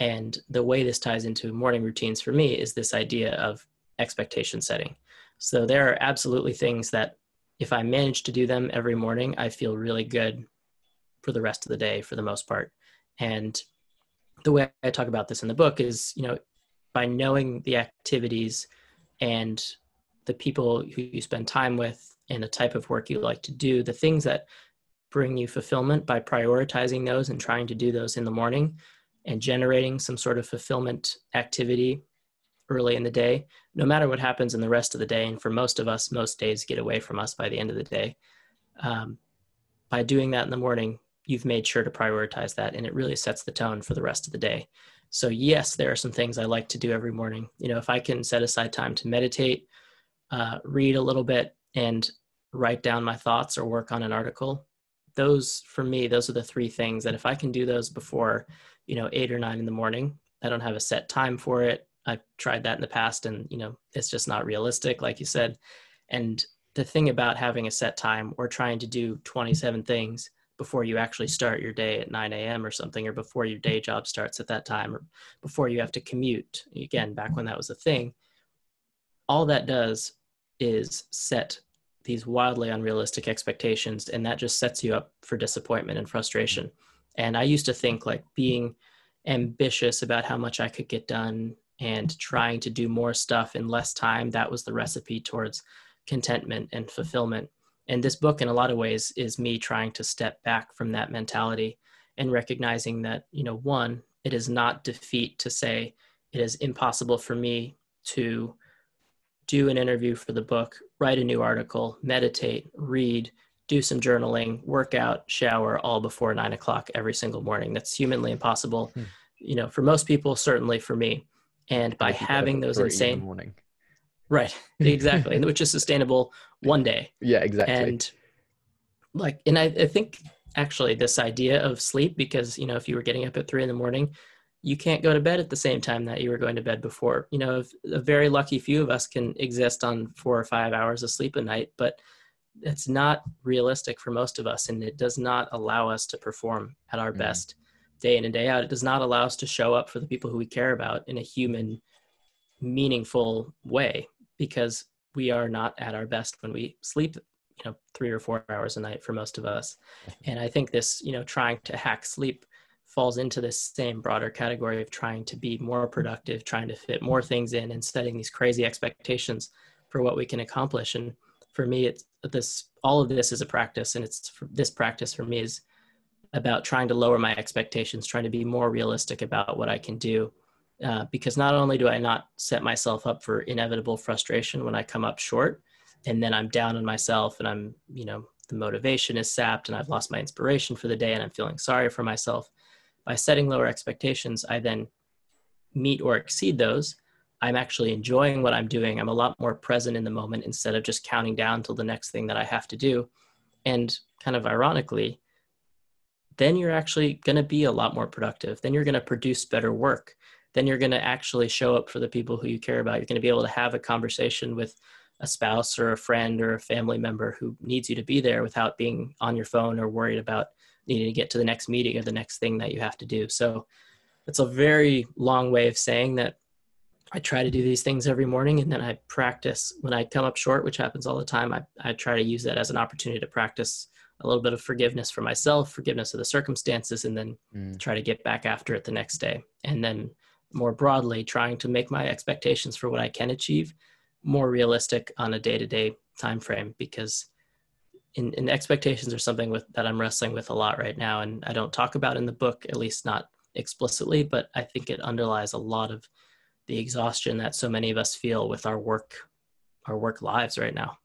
And the way this ties into morning routines for me is this idea of expectation setting. So there are absolutely things that if I manage to do them every morning, I feel really good for the rest of the day for the most part. And the way I talk about this in the book is, by knowing the activities and the people who you spend time with and the type of work you like to do, the things that bring you fulfillment by prioritizing those and trying to do those in the morning and generating some sort of fulfillment activity early in the day, no matter what happens in the rest of the day. And for most of us, most days get away from us by the end of the day. By doing that in the morning, you've made sure to prioritize that, and it really sets the tone for the rest of the day. So yes, there are some things I like to do every morning. You know, if I can set aside time to meditate, read a little bit, and write down my thoughts or work on an article, those, for me, those are the three things that if I can do those before, 8 or 9 in the morning, I don't have a set time for it. I've tried that in the past and, it's just not realistic, like you said. And the thing about having a set time or trying to do 27 things before you actually start your day at 9 a.m. or something, or before your day job starts at that time, or before you have to commute, again, back when that was a thing, all that does is set these wildly unrealistic expectations, and that just sets you up for disappointment and frustration. And I used to think like being ambitious about how much I could get done and trying to do more stuff in less time, that was the recipe towards contentment and fulfillment. And this book, in a lot of ways, is me trying to step back from that mentality and recognizing that, one, it is not defeat to say it is impossible for me to do an interview for the book, write a new article, meditate, read, do some journaling, workout, shower, all before 9 o'clock every single morning. That's humanly impossible, for most people, certainly for me. And by having those insane morning. Right, exactly. Which is sustainable one day. Yeah, exactly. And I think actually this idea of sleep, because, if you were getting up at 3 in the morning, you can't go to bed at the same time that you were going to bed before. A very lucky few of us can exist on 4 or 5 hours of sleep a night, but it's not realistic for most of us. And it does not allow us to perform at our best day in and day out. It does not allow us to show up for the people who we care about in a human, meaningful way, because we are not at our best when we sleep, 3 or 4 hours a night for most of us. And I think this, trying to hack sleep falls into this same broader category of trying to be more productive, trying to fit more things in and setting these crazy expectations for what we can accomplish. And for me, all of this is a practice, and this practice for me is about trying to lower my expectations, trying to be more realistic about what I can do. Because not only do I not set myself up for inevitable frustration when I come up short, and then I'm down on myself and I'm, the motivation is sapped and I've lost my inspiration for the day and I'm feeling sorry for myself. By setting lower expectations, I then meet or exceed those. I'm actually enjoying what I'm doing. I'm a lot more present in the moment instead of just counting down till the next thing that I have to do. And kind of ironically, then you're actually going to be a lot more productive. Then you're going to produce better work. Then you're going to actually show up for the people who you care about. You're going to be able to have a conversation with a spouse or a friend or a family member who needs you to be there without being on your phone or worried about needing to get to the next meeting or the next thing that you have to do. So it's a very long way of saying that I try to do these things every morning, and then I practice when I come up short, which happens all the time. I try to use that as an opportunity to practice a little bit of forgiveness for myself, forgiveness of the circumstances, and then try to get back after it the next day. And then more broadly, trying to make my expectations for what I can achieve more realistic on a day-to-day time frame, because in expectations are something that I'm wrestling with a lot right now. And I don't talk about in the book, at least not explicitly, but I think it underlies a lot of the exhaustion that so many of us feel with our work lives right now.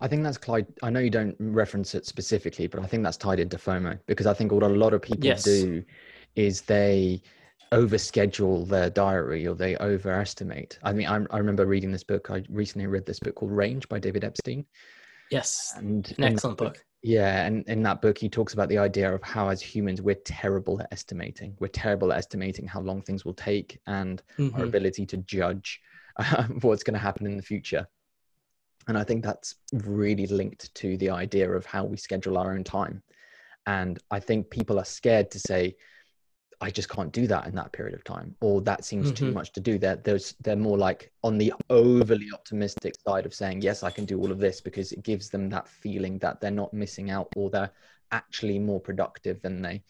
I think that's Clyde. I know you don't reference it specifically, but I think that's tied into FOMO, because I think what a lot of people do is they overschedule their diary or they overestimate. I mean, I remember reading this book. I recently read this book called Range by David Epstein. Yes, and an excellent book. Yeah, and in that book, he talks about the idea of how as humans, we're terrible at estimating. We're terrible at estimating how long things will take and our ability to judge what's going to happen in the future. And I think that's really linked to the idea of how we schedule our own time. And I think people are scared to say, I just can't do that in that period of time, or that seems too much to do. They're more like on the overly optimistic side of saying, yes, I can do all of this, because it gives them that feeling that they're not missing out, or they're actually more productive than they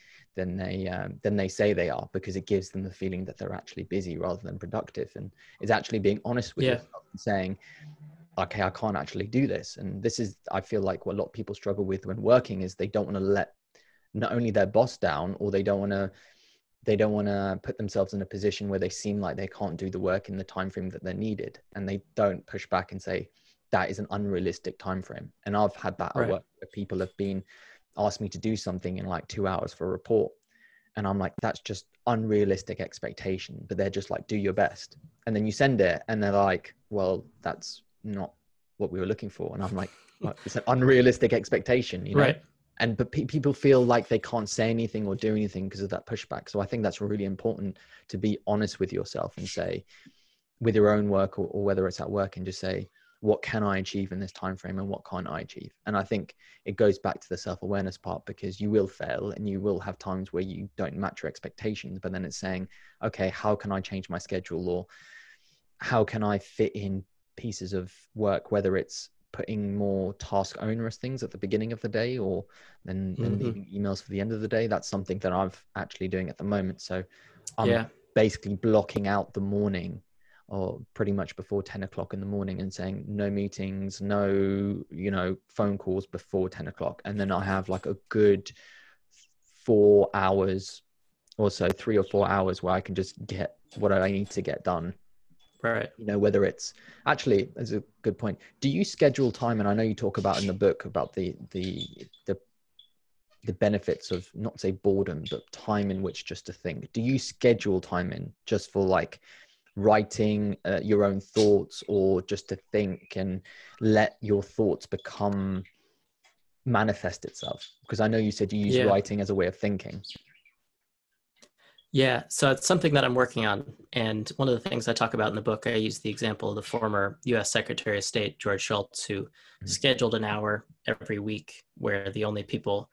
say they are, because it gives them the feeling that they're actually busy rather than productive. And it's actually being honest with yourself and saying, okay, I can't actually do this. And this is, I feel like, what a lot of people struggle with when working is they don't want to let not only their boss down, or they don't want to put themselves in a position where they seem like they can't do the work in the time frame that they're needed, and they don't push back and say that is an unrealistic time frame. And I've had that at work where people have been asked me to do something in like 2 hours for a report, and I'm like, that's just unrealistic expectation. But they're just like, do your best, and then you send it and they're like, well, that's not what we were looking for. And I'm like, well, it's an unrealistic expectation, you know? And but people feel like they can't say anything or do anything because of that pushback. So I think that's really important, to be honest with yourself and say, with your own work or whether it's at work, and just say, what can I achieve in this time frame and what can't I achieve? And I think it goes back to the self-awareness part, because you will fail and you will have times where you don't match your expectations, but then it's saying, okay, how can I change my schedule, or how can I fit in pieces of work, whether it's putting more task onerous things at the beginning of the day, or then leaving emails for the end of the day. That's something that I've actually doing at the moment. So I'm basically blocking out the morning, or pretty much before 10 o'clock in the morning, and saying no meetings, no, you know, phone calls before 10 o'clock. And then I have like a good 4 hours or so, 3 or 4 hours, where I can just get what I need to get done. Right. You know, whether it's actually, that's a good point. Do you schedule time? And I know you talk about in the book about the benefits of, not say boredom, but time in which just to think. Do you schedule time in just for like writing your own thoughts, or just to think and let your thoughts become manifest itself? Because I know you said you use writing as a way of thinking. Yeah, so it's something that I'm working on. And one of the things I talk about in the book, I use the example of the former US Secretary of State, George Shultz, who scheduled an hour every week where the only people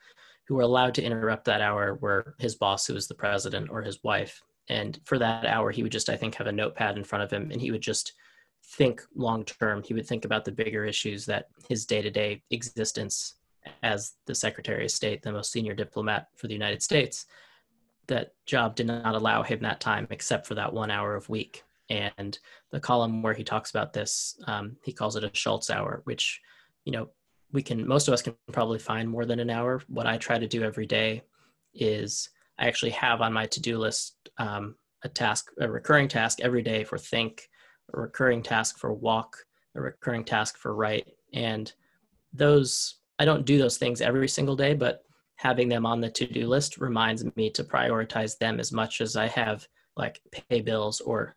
who were allowed to interrupt that hour were his boss, who was the president, or his wife. And for that hour, he would just, I think, have a notepad in front of him, and he would just think long-term. He would think about the bigger issues that his day-to-day existence as the Secretary of State, the most senior diplomat for the United States, that job did not allow him that time except for that 1 hour of week. And the column where he talks about this, he calls it a Shultz hour, which, you know, most of us can probably find more than an hour. What I try to do every day is I actually have on my to-do list a recurring task every day for think, a recurring task for walk, a recurring task for write. And I don't do those things every single day, but having them on the to-do list reminds me to prioritize them as much as I have like pay bills or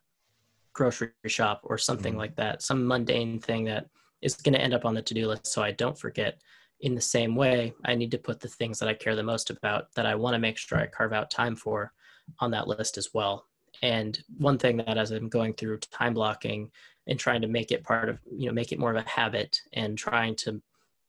grocery shop or something like that, some mundane thing that is going to end up on the to-do list so I don't forget. In the same way, I need to put the things that I care the most about, that I want to make sure I carve out time for, on that list as well. And one thing that, as I'm going through time blocking and trying to make it part of, you know, make it more of a habit, and trying to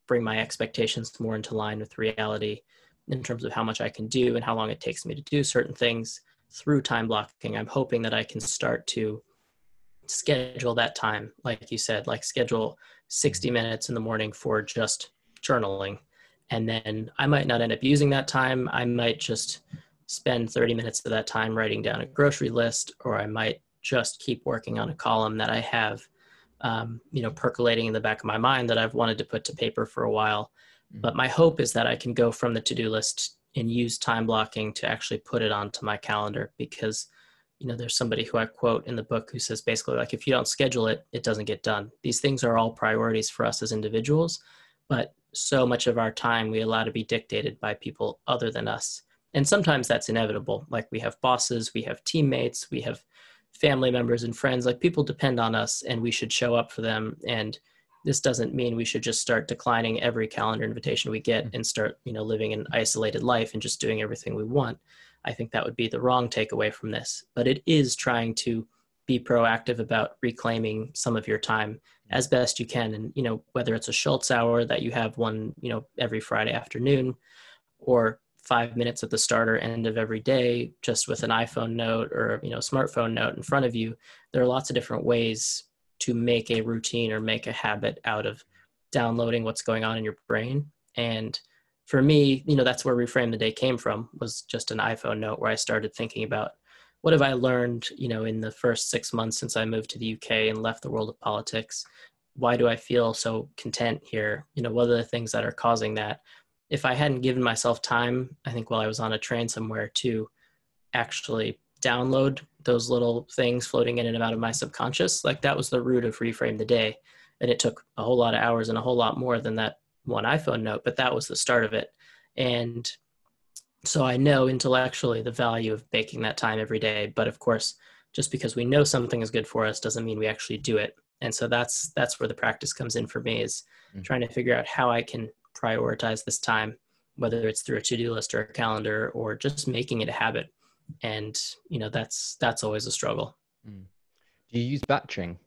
bring my expectations more into line with reality in terms of how much I can do and how long it takes me to do certain things through time blocking, I'm hoping that I can start to schedule that time. Like you said, like schedule 60 minutes in the morning for just journaling. And then I might not end up using that time. I might just spend 30 minutes of that time writing down a grocery list, or I might just keep working on a column that I have, you know, percolating in the back of my mind that I've wanted to put to paper for a while. But my hope is that I can go from the to-do list and use time blocking to actually put it onto my calendar, because, you know, there's somebody who I quote in the book who says basically, like, if you don't schedule it, it doesn't get done. These things are all priorities for us as individuals, but so much of our time we allow to be dictated by people other than us. And sometimes that's inevitable. Like, we have bosses, we have teammates, we have family members and friends, like people depend on us and we should show up for them. And this doesn't mean we should just start declining every calendar invitation we get and start, you know, living an isolated life and just doing everything we want. I think that would be the wrong takeaway from this, but it is trying to be proactive about reclaiming some of your time as best you can. And, you know, whether it's a Shultz hour that you have one, you know, every Friday afternoon, or 5 minutes at the start or end of every day, just with an iPhone note or, you know, smartphone note in front of you, there are lots of different ways to make a routine or make a habit out of downloading what's going on in your brain. And for me, you know, that's where Reframe the Day came from, was just an iPhone note where I started thinking about, what have I learned, you know, in the first 6 months since I moved to the UK and left the world of politics? why do I feel so content here? You know, what are the things that are causing that? If I hadn't given myself time, I think while I was on a train somewhere, to actually download those little things floating in and out of my subconscious, like that was the root of Reframe the Day. And it took a whole lot of hours and a whole lot more than that one iPhone note, but that was the start of it. And so I know intellectually the value of making that time every day. But of course, just because we know something is good for us doesn't mean we actually do it. And so that's where the practice comes in for me, is trying to figure out how I can prioritize this time, whether it's through a to-do list or a calendar or just making it a habit. And, you know, that's always a struggle. Mm. Do you use batching?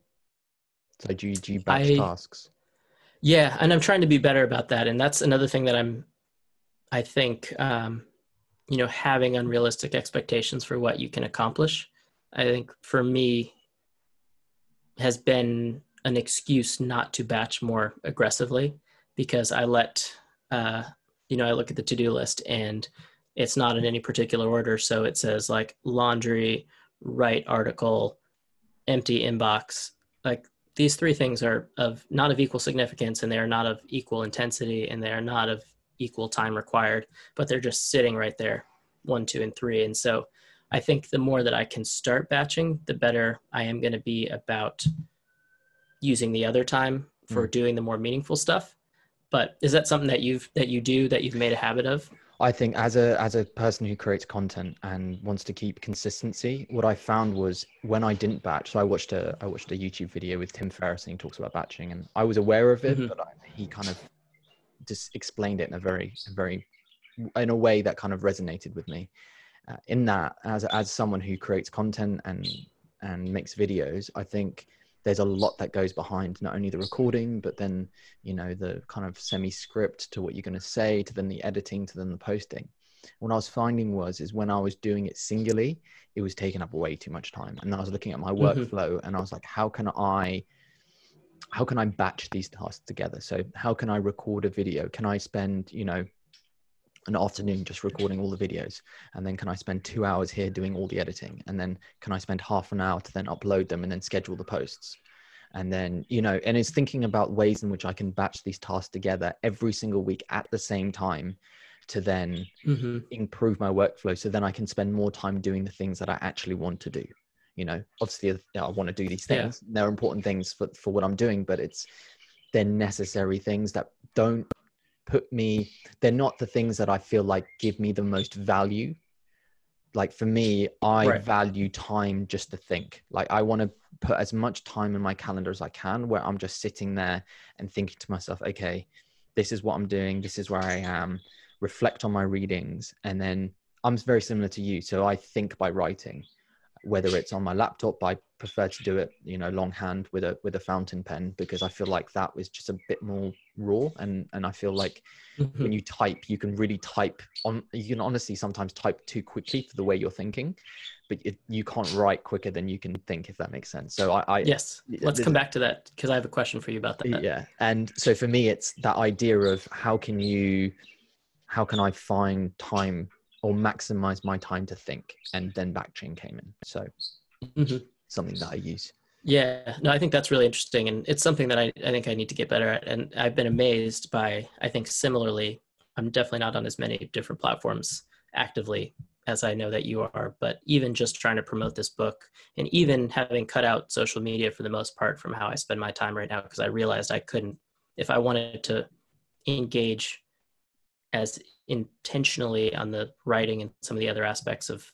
So do you batch tasks? Yeah. And I'm trying to be better about that. And that's another thing that I think, you know, having unrealistic expectations for what you can accomplish, I think for me has been an excuse not to batch more aggressively, because I I look at the to-do list and it's not in any particular order. So it says like laundry, write article, empty inbox, like these three things are of not of equal significance, and they are not of equal intensity, and they are not of equal time required, but they're just sitting right there, 1, 2, and 3. And so I think the more that I can start batching, the better I am going to be about using the other time for doing the more meaningful stuff. But is that something that you've made a habit of? I think as a person who creates content and wants to keep consistency, what I found was when I didn't batch, so I watched a YouTube video with Tim Ferriss and he talks about batching, and I was aware of it, but he kind of just explained it in a way that kind of resonated with me. In that, as someone who creates content and makes videos, I think there's a lot that goes behind not only the recording, but then, you know, the kind of semi-script to what you're going to say, to then the editing, to then the posting. What I was finding was when I was doing it singularly, it was taking up way too much time. And I was looking at my workflow and I was like, how can I batch these tasks together? So how can I record a video? Can I spend, you know, an afternoon just recording all the videos, and then can I spend 2 hours here doing all the editing, and then can I spend half an hour to then upload them and then schedule the posts? And then, you know, and it's thinking about ways in which I can batch these tasks together every single week at the same time to then improve my workflow, so then I can spend more time doing the things that I actually want to do. You know, obviously I want to do these things, they're important things for what I'm doing, but they're necessary things that don't put me, they're not the things that I feel like give me the most value. Like for me, I value time just to think. Like I want to put as much time in my calendar as I can where I'm just sitting there and thinking to myself, okay, this is what I'm doing, this is where I am, reflect on my readings. And then I'm very similar to you. So I think by writing, whether it's on my laptop, I prefer to do it, you know, longhand with a fountain pen, because I feel like that was just a bit more raw. And I feel like when you type, you can really you can honestly sometimes type too quickly for the way you're thinking, but you can't write quicker than you can think, if that makes sense. So let's come back to that, because I have a question for you about that. Yeah. And so for me, it's that idea of how can I find time or maximize my time to think, and then batching came in. So something that I use. Yeah, no, I think that's really interesting. And it's something that I think I need to get better at. And I've been amazed by, I think similarly, I'm definitely not on as many different platforms actively as I know that you are, but even just trying to promote this book, and even having cut out social media for the most part from how I spend my time right now, because I realized I couldn't, if I wanted to engage as intentionally on the writing and some of the other aspects of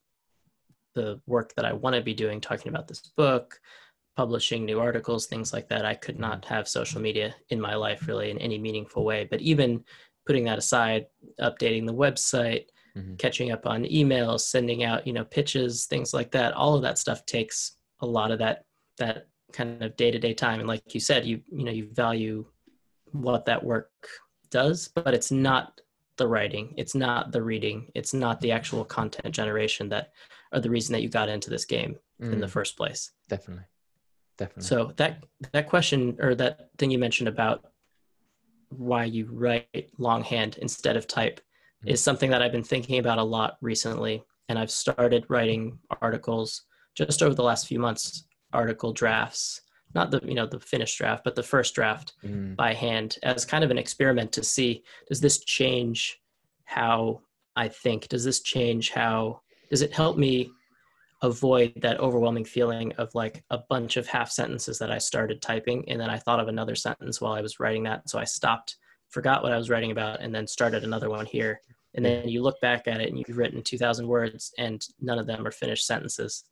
the work that I want to be doing, talking about this book, publishing new articles, things like that, I could not have social media in my life really in any meaningful way. But even putting that aside, updating the website, catching up on emails, sending out, you know, pitches, things like that, all of that stuff takes a lot of that kind of day-to-day time. And like you said, you value what that work does, but it's not the writing, it's not the reading, it's not the actual content generation that are the reason that you got into this game in the first place. Definitely. So that question, or that thing you mentioned about why you write longhand instead of type, is something that I've been thinking about a lot recently. And I've started writing articles just over the last few months, article drafts, not the, you know, the finished draft, but the first draft by hand as kind of an experiment to see, does this change how I think? Does this change how, does it help me avoid that overwhelming feeling of like a bunch of half sentences that I started typing and then I thought of another sentence while I was writing that. So I stopped, forgot what I was writing about, and then started another one here. And then you look back at it and you've written 2,000 words and none of them are finished sentences.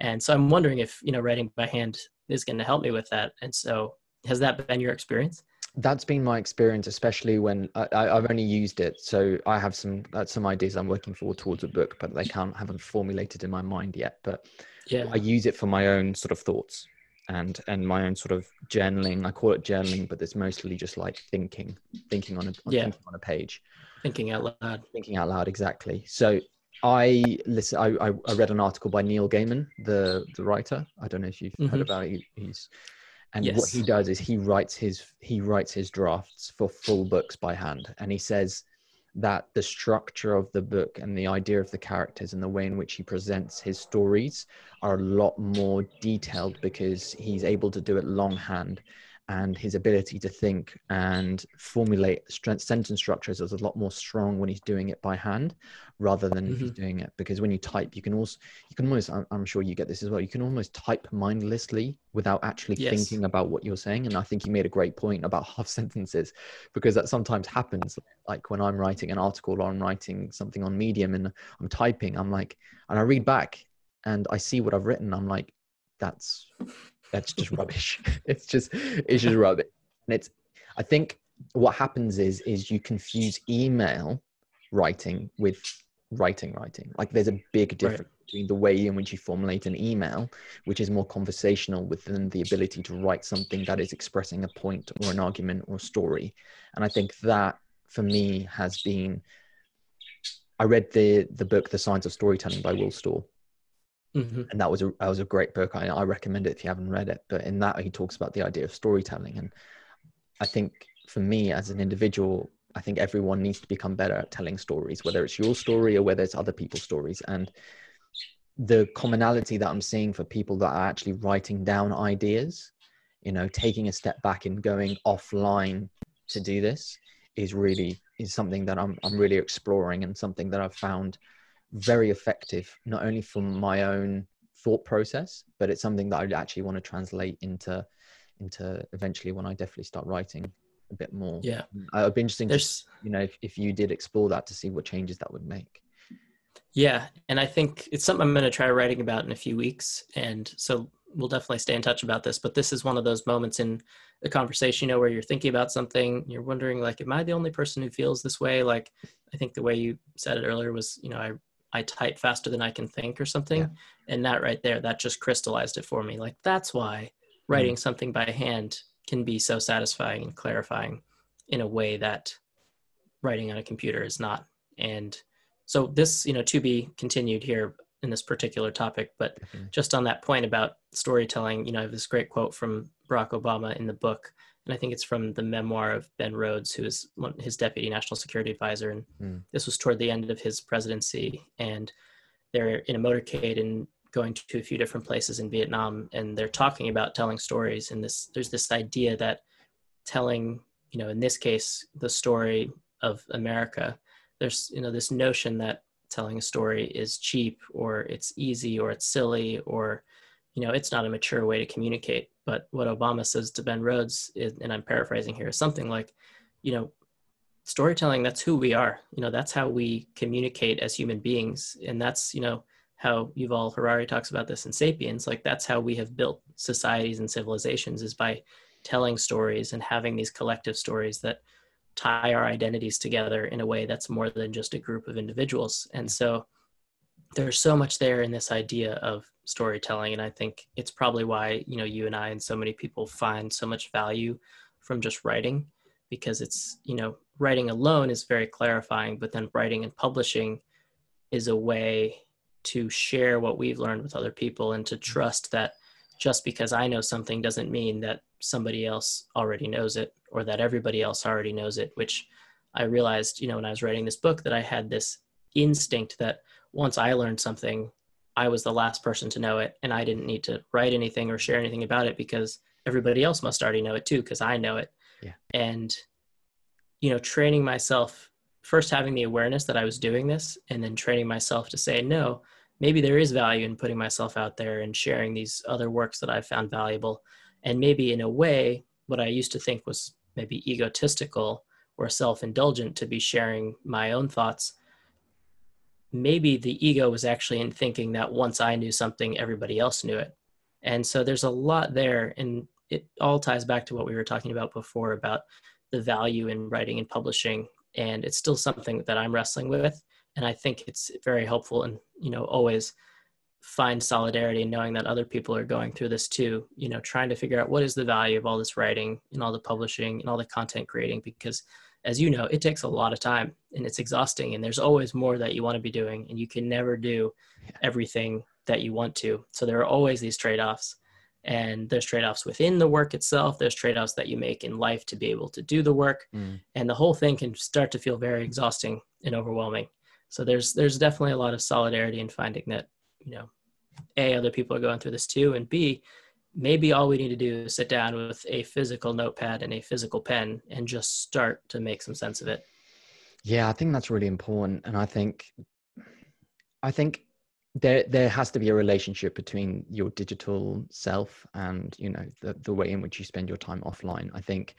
And so I'm wondering if, you know, writing by hand is going to help me with that. And so has that been your experience? That's been my experience, especially when I've only used it. So I have some ideas I'm working for towards a book, but they haven't formulated in my mind yet. But yeah, I use it for my own sort of thoughts and my own sort of journaling. I call it journaling, but it's mostly just like thinking on a page. Thinking out loud, exactly. So I read an article by Neil Gaiman, the writer. I don't know if you've heard about it. What he does is he writes his drafts for full books by hand. And he says that the structure of the book and the idea of the characters and the way in which he presents his stories are a lot more detailed because he's able to do it longhand, and his ability to think and formulate sentence structures is a lot more strong when he's doing it by hand rather than if he's doing it, because when you type, you can almost, I'm sure you get this as well, you can almost type mindlessly without actually thinking about what you're saying. And I think you made a great point about half sentences, because that sometimes happens. Like when I'm writing an article or I'm writing something on Medium and I'm typing, I'm like, and I read back and I see what I've written. I'm like, that's just rubbish. It's just rubbish. And I think what happens is you confuse email writing with writing. Like there's a big difference between the way in which you formulate an email, which is more conversational, within the ability to write something that is expressing a point or an argument or a story. And I think that for me has been, I read the book, The Science of Storytelling by Will Storr. And that was a great book. I recommend it if you haven't read it, but in that he talks about the idea of storytelling. And I think for me as an individual, I think everyone needs to become better at telling stories, whether it's your story or whether it's other people's stories. And the commonality that I'm seeing for people that are actually writing down ideas, you know, taking a step back and going offline to do this is something that I'm really exploring, and something that I've found very effective, not only for my own thought process, but it's something that I'd actually want to translate into eventually when I definitely start writing a bit more. Yeah, I'd be interested to, you know, if you did explore that, to see what changes that would make. Yeah, and I think it's something I'm going to try writing about in a few weeks, and so we'll definitely stay in touch about this. But this is one of those moments in a conversation, you know, where you're thinking about something, you're wondering like, am I the only person who feels this way? Like, I think the way you said it earlier was, you know, I type faster than I can think or something. Yeah. And that right there, that just crystallized it for me. Like, that's why writing something by hand can be so satisfying and clarifying in a way that writing on a computer is not. And so this, you know, to be continued here in this particular topic, but just on that point about storytelling, you know, I have this great quote from Barack Obama in the book, and I think it's from the memoir of Ben Rhodes, who is his deputy national security advisor. And this was toward the end of his presidency. And they're in a motorcade and going to a few different places in Vietnam. And they're talking about telling stories. And there's this idea that telling, you know, in this case, the story of America, there's, you know, this notion that telling a story is cheap, or it's easy, or it's silly, or, you know, it's not a mature way to communicate. But what Obama says to Ben Rhodes is, and I'm paraphrasing here, is something like, you know, storytelling, that's who we are. You know, that's how we communicate as human beings. And that's, you know, how Yuval Harari talks about this in Sapiens. Like, that's how we have built societies and civilizations, is by telling stories and having these collective stories that tie our identities together in a way that's more than just a group of individuals. And so there's so much there in this idea of storytelling. And I think it's probably why, you know, you and I and so many people find so much value from just writing, because it's, you know, writing alone is very clarifying, but then writing and publishing is a way to share what we've learned with other people, and to trust that just because I know something doesn't mean that somebody else already knows it, or that everybody else already knows it, which I realized, you know, when I was writing this book, that I had this instinct that once I learned something, I was the last person to know it, and I didn't need to write anything or share anything about it, because everybody else must already know it too, because I know it. Yeah. And, you know, training myself, first having the awareness that I was doing this, and then training myself to say, no, maybe there is value in putting myself out there and sharing these other works that I found valuable. And maybe in a way, what I used to think was maybe egotistical or self-indulgent to be sharing my own thoughts, maybe the ego was actually in thinking that once I knew something, everybody else knew it. And so there's a lot there, and it all ties back to what we were talking about before about the value in writing and publishing. And it's still something that I'm wrestling with. And I think it's very helpful, and, you know, always find solidarity in knowing that other people are going through this too, you know, trying to figure out what is the value of all this writing and all the publishing and all the content creating, because as you know, it takes a lot of time and it's exhausting, and there's always more that you want to be doing, and you can never do everything that you want to. So there are always these trade-offs, and there's trade-offs within the work itself. There's trade-offs that you make in life to be able to do the work. And the whole thing can start to feel very exhausting and overwhelming. So there's definitely a lot of solidarity in finding that, you know, A, other people are going through this too, and B, maybe all we need to do is sit down with a physical notepad and a physical pen and just start to make some sense of it. Yeah, I think that's really important. And I think there has to be a relationship between your digital self and, you know, the way in which you spend your time offline. I think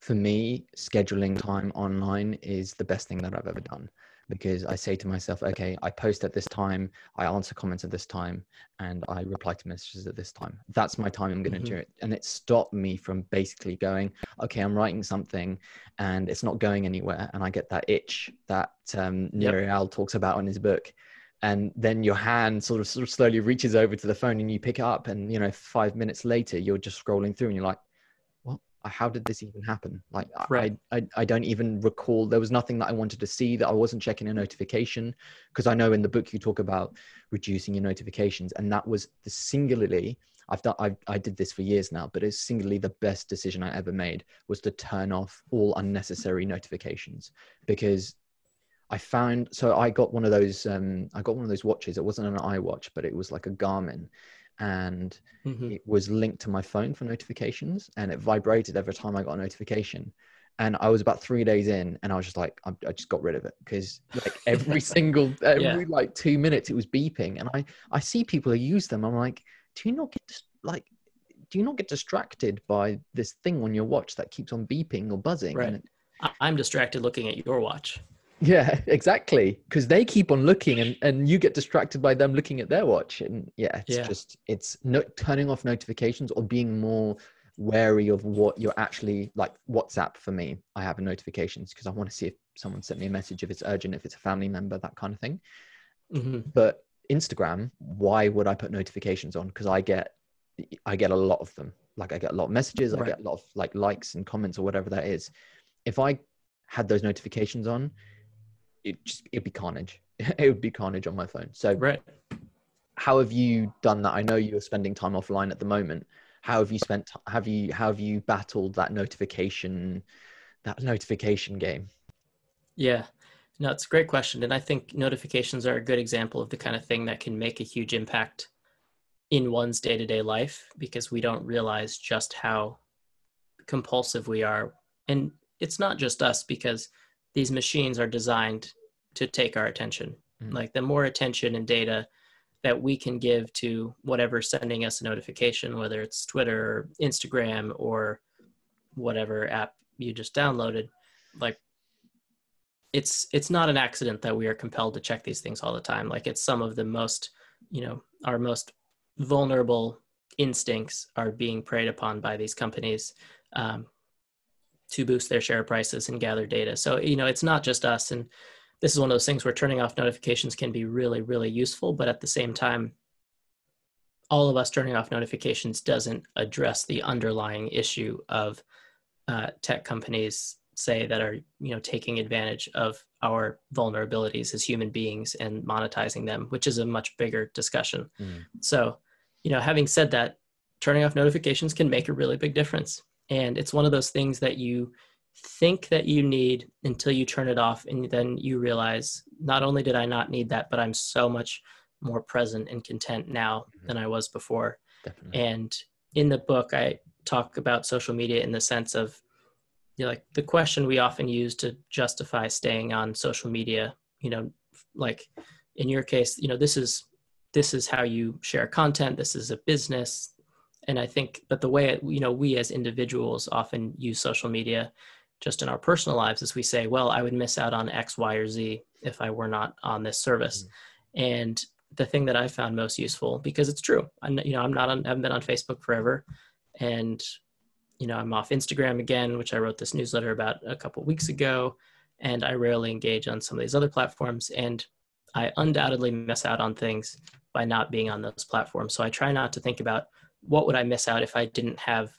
for me, scheduling time online is the best thing that I've ever done, because I say to myself, okay, I post at this time, I answer comments at this time, and I reply to messages at this time. That's my time I'm going to do it. And it stopped me from basically going, okay, I'm writing something and it's not going anywhere. And I get that itch that Nuriel talks about in his book. And then your hand sort of slowly reaches over to the phone and you pick it up, and, you know, 5 minutes later, you're just scrolling through and you're like, how did this even happen? Like, right. I don't even recall. There was nothing that I wanted to see, that I wasn't checking a notification, because I know in the book you talk about reducing your notifications, and that was the singularly, I did this for years now, but it's singularly the best decision I ever made, was to turn off all unnecessary notifications, because I got one of those watches. It wasn't an iWatch, but it was like a Garmin, and it was linked to my phone for notifications, and it vibrated every time I got a notification. And I was about 3 days in, and I was just like, I just got rid of it, because like every like 2 minutes it was beeping. And I see people who use them. I'm like, do you not get distracted by this thing on your watch that keeps on beeping or buzzing? Right. I'm distracted looking at your watch. Yeah, exactly. Because they keep on looking, and you get distracted by them looking at their watch. And turning off notifications, or being more wary of what you're actually, like WhatsApp for me, I have notifications because I want to see if someone sent me a message, if it's urgent, if it's a family member, that kind of thing. But Instagram, why would I put notifications on? Because I get a lot of them. Like I get a lot of messages, I get a lot of like likes and comments or whatever that is. If I had those notifications on, it'd be carnage. It would be carnage on my phone. So how have you done that? I know you're spending time offline at the moment. How have you battled that notification game? Yeah, no, it's a great question. And I think notifications are a good example of the kind of thing that can make a huge impact in one's day-to-day life, because we don't realize just how compulsive we are. And it's not just us, because these machines are designed to take our attention. Like the more attention and data that we can give to whatever's sending us a notification, whether it's Twitter, or Instagram, or whatever app you just downloaded, like it's not an accident that we are compelled to check these things all the time. Like it's some of the most, you know, our most vulnerable instincts are being preyed upon by these companies, to boost their share prices and gather data. So, you know, it's not just us. And this is one of those things where turning off notifications can be really, really useful. But at the same time, all of us turning off notifications doesn't address the underlying issue of tech companies, say, that are, you know, taking advantage of our vulnerabilities as human beings and monetizing them, which is a much bigger discussion. So, you know, having said that, turning off notifications can make a really big difference. And it's one of those things that you think that you need until you turn it off. And then you realize, not only did I not need that, but I'm so much more present and content now than I was before. Definitely. And in the book, I talk about social media in the sense of, you know, like the question we often use to justify staying on social media, you know, like in your case, you know, this is how you share content, this is a business. And I think, but the way, you know, we as individuals often use social media just in our personal lives is we say, well, I would miss out on X, Y, or Z if I were not on this service. Mm-hmm. And the thing that I found most useful, because it's true, I haven't been on Facebook forever, and, you know, I'm off Instagram again, which I wrote this newsletter about a couple of weeks ago, and I rarely engage on some of these other platforms. And I undoubtedly miss out on things by not being on those platforms. So I try not to think about what would I miss out if I didn't have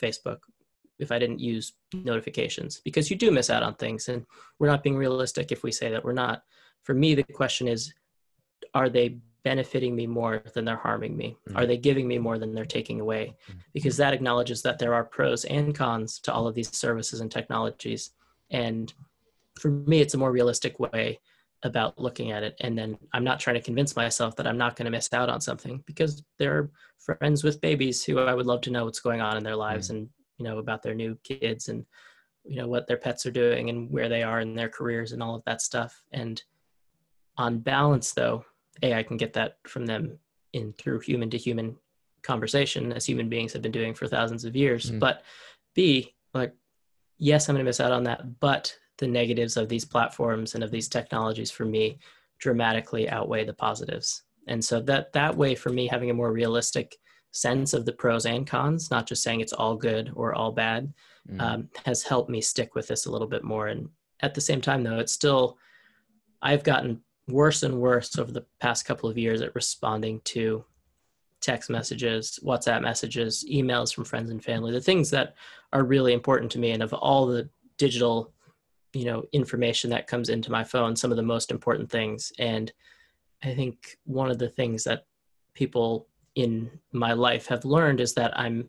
Facebook, if I didn't use notifications, because you do miss out on things, and we're not being realistic if we say that we're not. For me, the question is, are they benefiting me more than they're harming me? Mm-hmm. Are they giving me more than they're taking away? Mm-hmm. Because that acknowledges that there are pros and cons to all of these services and technologies. And for me, it's a more realistic way about looking at it. And then I'm not trying to convince myself that I'm not going to miss out on something, because there are friends with babies who I would love to know what's going on in their lives, mm-hmm. and, you know, about their new kids, and, you know, what their pets are doing and where they are in their careers and all of that stuff. And on balance though, I can get that from them in through human to human conversation, as human beings have been doing for thousands of years. Mm-hmm. But B, like, yes, I'm going to miss out on that, but the negatives of these platforms and of these technologies for me dramatically outweigh the positives. And so that way, for me, having a more realistic sense of the pros and cons, not just saying it's all good or all bad, has helped me stick with this a little bit more. And at the same time though, it's still, I've gotten worse and worse over the past couple of years at responding to text messages, WhatsApp messages, emails from friends and family, the things that are really important to me. And of all the digital, you know, information that comes into my phone, some of the most important things. And I think one of the things that people in my life have learned is that I'm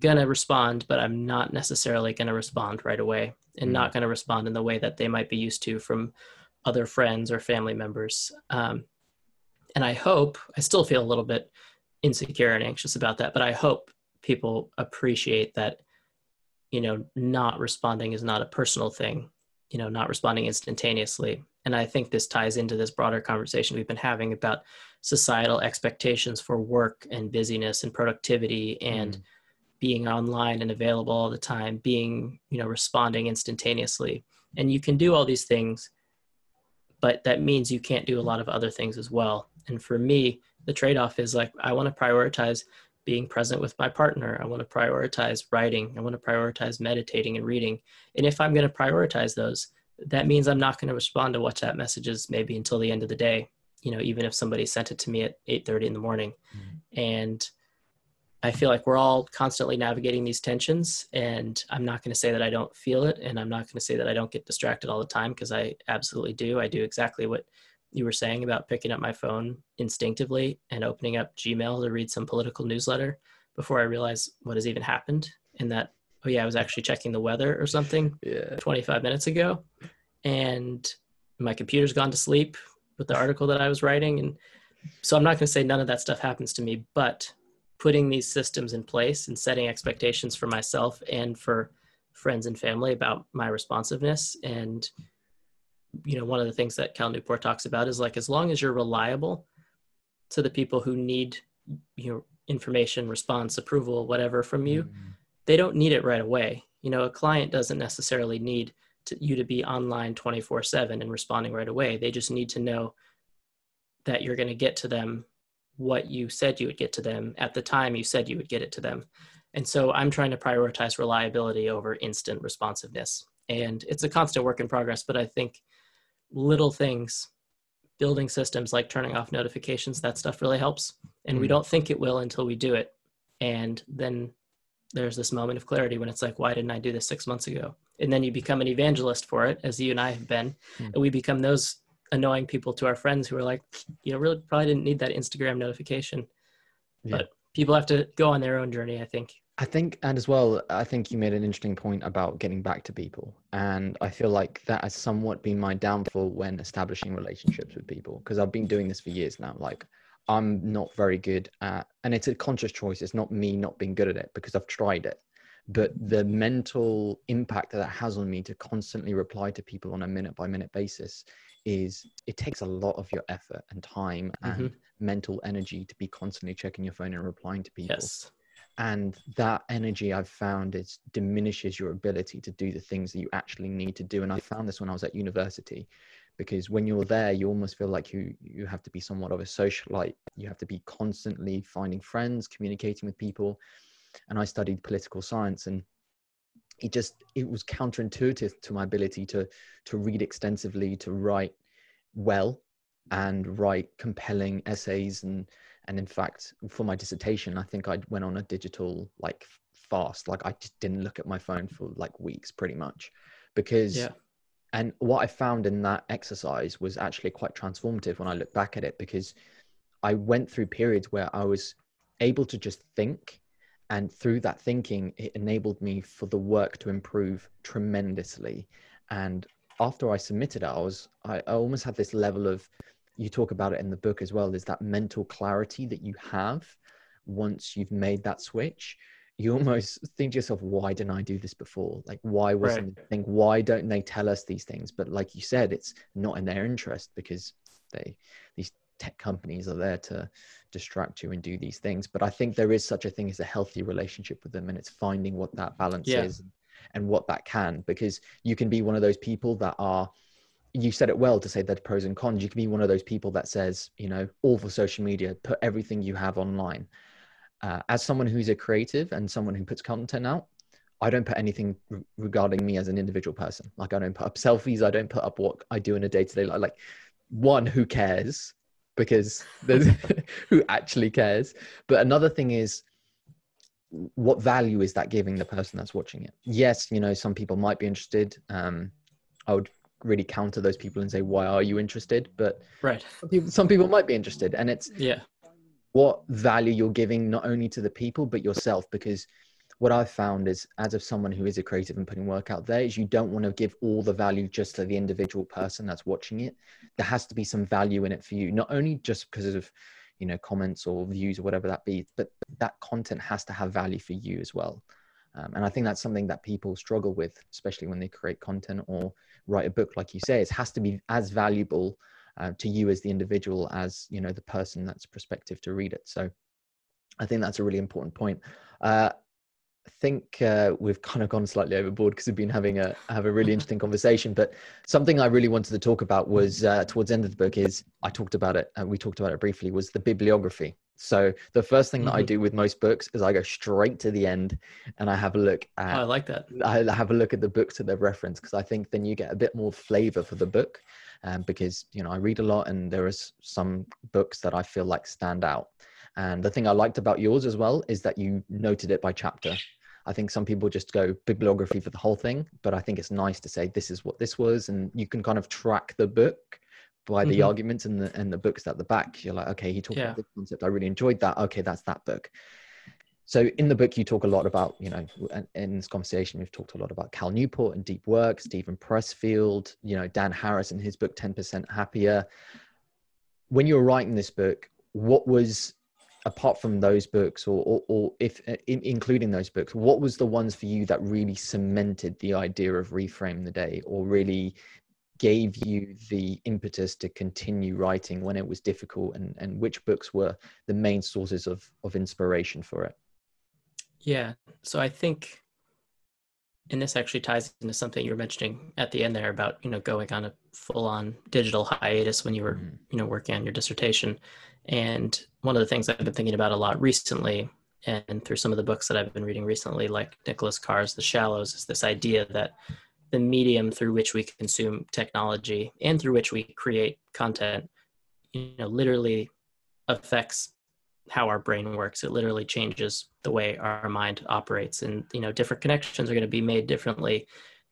gonna respond, but I'm not necessarily gonna respond right away, and not gonna respond in the way that they might be used to from other friends or family members. And I still feel a little bit insecure and anxious about that, but I hope people appreciate that, you know, not responding is not a personal thing, you know, not responding instantaneously. And I think this ties into this broader conversation we've been having about societal expectations for work and busyness and productivity and being online and available all the time, being, you know, responding instantaneously. And you can do all these things, but that means you can't do a lot of other things as well. And for me, the trade-off is like, I want to prioritize being present with my partner. I want to prioritize writing. I want to prioritize meditating and reading. And if I'm going to prioritize those, that means I'm not going to respond to WhatsApp messages maybe until the end of the day, you know, even if somebody sent it to me at 8:30 in the morning. Mm-hmm. And I feel like we're all constantly navigating these tensions, and I'm not going to say that I don't feel it, and I'm not going to say that I don't get distracted all the time, because I absolutely do. I do exactly what you were saying about picking up my phone instinctively and opening up Gmail to read some political newsletter before I realize what has even happened, and that, oh yeah, I was actually checking the weather or something 25 minutes ago, and my computer's gone to sleep with the article that I was writing. And so I'm not going to say none of that stuff happens to me, but putting these systems in place and setting expectations for myself and for friends and family about my responsiveness. And, you know, one of the things that Cal Newport talks about is like, as long as you're reliable to the people who need, you know, information, response, approval, whatever from you, they don't need it right away. You know, a client doesn't necessarily need you to be online 24/7 and responding right away. They just need to know that you're going to get to them what you said you would get to them at the time you said you would get it to them. And so I'm trying to prioritize reliability over instant responsiveness. And it's a constant work in progress, but I think little things, building systems like turning off notifications, that stuff really helps. And we don't think it will until we do it. And then there's this moment of clarity when it's like, why didn't I do this 6 months ago? And then you become an evangelist for it, as you and I have been. And we become those annoying people to our friends who are like, you know, really probably didn't need that Instagram notification. But people have to go on their own journey, I think. And as well, I think you made an interesting point about getting back to people. And I feel like that has somewhat been my downfall when establishing relationships with people, because I've been doing this for years now. Like, I'm not very good at, and it's a conscious choice. It's not me not being good at it because I've tried it, but the mental impact that it has on me to constantly reply to people on a minute by minute basis is it takes a lot of your effort and time and mental energy to be constantly checking your phone and replying to people. Yes. And that energy, I've found, it diminishes your ability to do the things that you actually need to do. And I found this when I was at university, because when you're there, you almost feel like you have to be somewhat of a socialite. You have to be constantly finding friends, communicating with people. And I studied political science, and it was counterintuitive to my ability to read extensively, to write well and write compelling essays. And in fact, for my dissertation, I think I went on a digital fast. I just didn't look at my phone for weeks, pretty much, because, and what I found in that exercise was actually quite transformative when I look back at it, because I went through periods where I was able to just think. And through that thinking, it enabled me for the work to improve tremendously. And after I submitted it, I almost had this level of, you talk about it in the book as well, is that mental clarity that you have once you've made that switch. You almost think to yourself, why didn't I do this before? Why wasn't the thing? Why don't they tell us these things? But like you said, it's not in their interest, because these tech companies are there to distract you and do these things. But I think there is such a thing as a healthy relationship with them, and it's finding what that balance is and what that can, because you can be one of those people that are, you said it well to say that pros and cons. You can be one of those people that says, all for social media, put everything you have online. As someone who's a creative and someone who puts content out, I don't put anything regarding me as an individual person. I don't put up selfies. I don't put up what I do in a day-to-day life. One, who cares? Because there's who actually cares? But another thing is, what value is that giving the person that's watching it? Yes, some people might be interested. I would really counter those people and say, why are you interested? But some people might be interested, and it's what value you're giving, not only to the people but yourself. Because what I've found is, as of someone who is a creative and putting work out there, is you don't want to give all the value just to the individual person that's watching it. There has to be some value in it for you, not only just because of comments or views or whatever that be, but that content has to have value for you as well. And I think that's something that people struggle with, especially when they create content or write a book. Like you say, it has to be as valuable to you as the individual as, the person that's prospective to read it. So I think that's a really important point. I think we've kind of gone slightly overboard because we've been having a really interesting conversation. But something I really wanted to talk about was towards the end of the book is, I talked about it, and we talked about it briefly, was the bibliography. So the first thing that I do with most books is I go straight to the end and I have a look at, I like that. I have a look at the books that they've referenced, because I think then you get a bit more flavor for the book, because, I read a lot, and there is some books that I feel like stand out. And the thing I liked about yours as well is that you noted it by chapter. I think some people just go bibliography for the whole thing, but I think it's nice to say, this is what this was. And you can kind of track the book by the arguments and the books at the back. You're like, okay, he talked about this concept. I really enjoyed that. Okay, that's that book. So in the book, you talk a lot about, in this conversation, we've talked a lot about Cal Newport and Deep Work, Stephen Pressfield, Dan Harris and his book, 10% Happier. When you were writing this book, what was, apart from those books, or if including those books, what was the ones for you that really cemented the idea of Reframe the Day, or really gave you the impetus to continue writing when it was difficult, and which books were the main sources of inspiration for it? Yeah, so I think, and this actually ties into something you were mentioning at the end there about, going on a full-on digital hiatus when you were, working on your dissertation. And one of the things I've been thinking about a lot recently, and through some of the books that I've been reading recently, like Nicholas Carr's The Shallows, is this idea that the medium through which we consume technology and through which we create content, literally affects how our brain works. It literally changes the way our mind operates, and, different connections are going to be made differently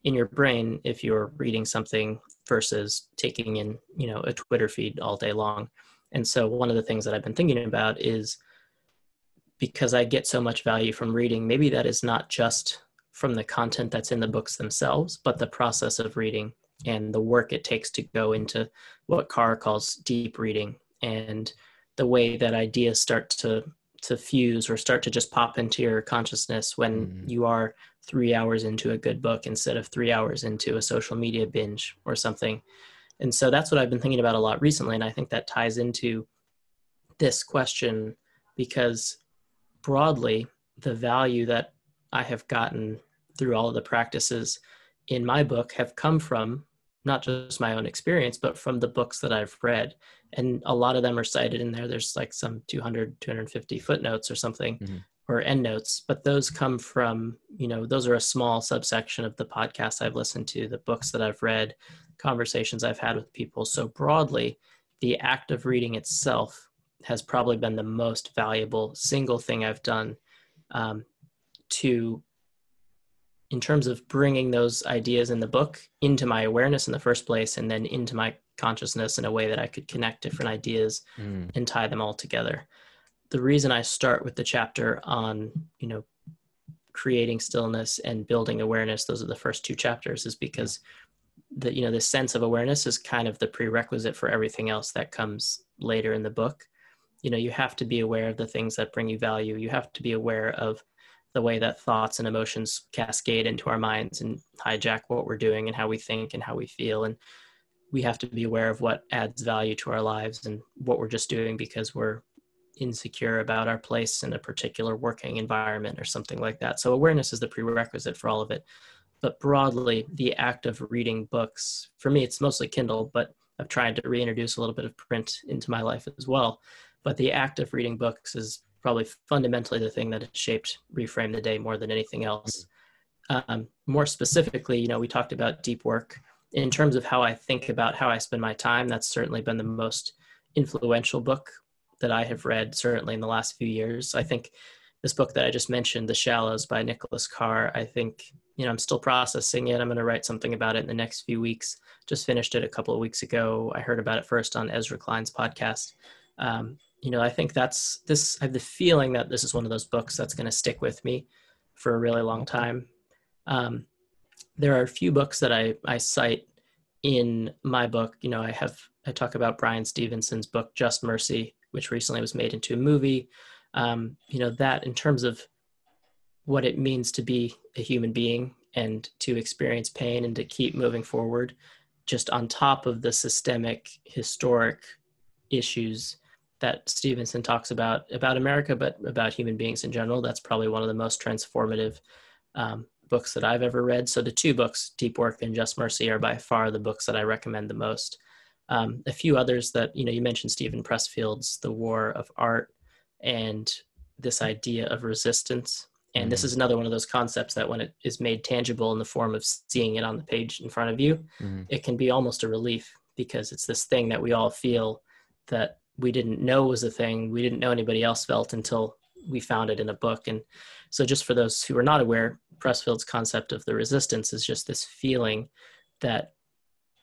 in your brain if you're reading something versus taking in, a Twitter feed all day long. And so one of the things that I've been thinking about is, because I get so much value from reading, maybe that is not just from the content that's in the books themselves, but the process of reading and the work it takes to go into what Carr calls deep reading. And the way that ideas start to fuse or start to just pop into your consciousness when you are 3 hours into a good book instead of 3 hours into a social media binge or something. And so that's what I've been thinking about a lot recently. And I think that ties into this question, because broadly, the value that I have gotten through all of the practices in my book have come from not just my own experience, but from the books that I've read. And a lot of them are cited in there. There's like some 200, 250 footnotes or something, or endnotes, but those come from, you know, those are a small subsection of the podcasts I've listened to, the books that I've read, conversations I've had with people. So broadly, the act of reading itself has probably been the most valuable single thing I've done in terms of bringing those ideas in the book into my awareness in the first place, and then into my consciousness in a way that I could connect different ideas and tie them all together. The reason I start with the chapter on, you know, creating stillness and building awareness, those are the first two chapters, is because the, you know, the sense of awareness is kind of the prerequisite for everything else that comes later in the book. You know, you have to be aware of the things that bring you value. You have to be aware of the way that thoughts and emotions cascade into our minds and hijack what we're doing and how we think and how we feel. And we have to be aware of what adds value to our lives and what we're just doing because we're insecure about our place in a particular working environment or something like that. So awareness is the prerequisite for all of it. But broadly, the act of reading books, for me, it's mostly Kindle, but I've tried to reintroduce a little bit of print into my life as well. But the act of reading books is probably fundamentally the thing that has shaped Reframe the Day more than anything else. More specifically, you know, we talked about deep work. In terms of how I think about how I spend my time, that's certainly been the most influential book that I have read, certainly in the last few years. I think this book that I just mentioned, The Shallows by Nicholas Carr, I think, you know, I'm still processing it. I'm going to write something about it in the next few weeks. Just finished it a couple of weeks ago. I heard about it first on Ezra Klein's podcast. You know, I think that's this, I have the feeling that this is one of those books that's going to stick with me for a really long time. There are a few books that I cite in my book. You know, I talk about Bryan Stevenson's book, Just Mercy, which recently was made into a movie. You know, that in terms of what it means to be a human being and to experience pain and to keep moving forward, just on top of the systemic historic issues that Stevenson talks about America, but about human beings in general. That's probably one of the most transformative books that I've ever read. So the two books, Deep Work and Just Mercy, are by far the books that I recommend the most. A few others that, you know, you mentioned Stephen Pressfield's The War of Art and this idea of resistance. And this is another one of those concepts that when it is made tangible in the form of seeing it on the page in front of you, it can be almost a relief, because it's this thing that we all feel that we didn't know was a thing. We didn't know anybody else felt until we found it in a book. And so just for those who are not aware, Pressfield's concept of the resistance is just this feeling that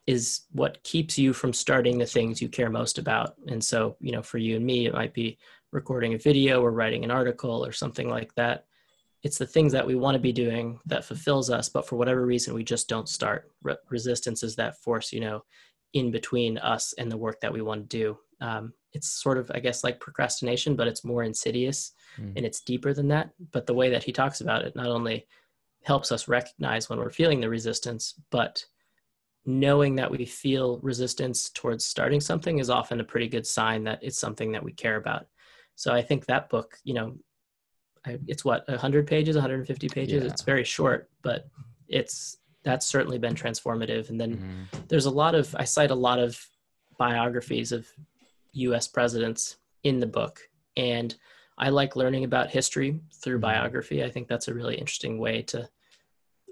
is what keeps you from starting the things you care most about. And so, you know, for you and me, it might be recording a video or writing an article or something like that. It's the things that we want to be doing that fulfills us, but for whatever reason, we just don't start. Resistance is that force, you know, in between us and the work that we want to do. It's sort of, I guess, like procrastination, but it's more insidious and it's deeper than that. But the way that he talks about it not only helps us recognize when we're feeling the resistance, but knowing that we feel resistance towards starting something is often a pretty good sign that it's something that we care about. So I think that book, you know, it's what, 100 pages, 150 pages? Yeah. It's very short, but that's certainly been transformative. And then there's I cite a lot of biographies of US presidents in the book. And I like learning about history through biography. I think that's a really interesting way to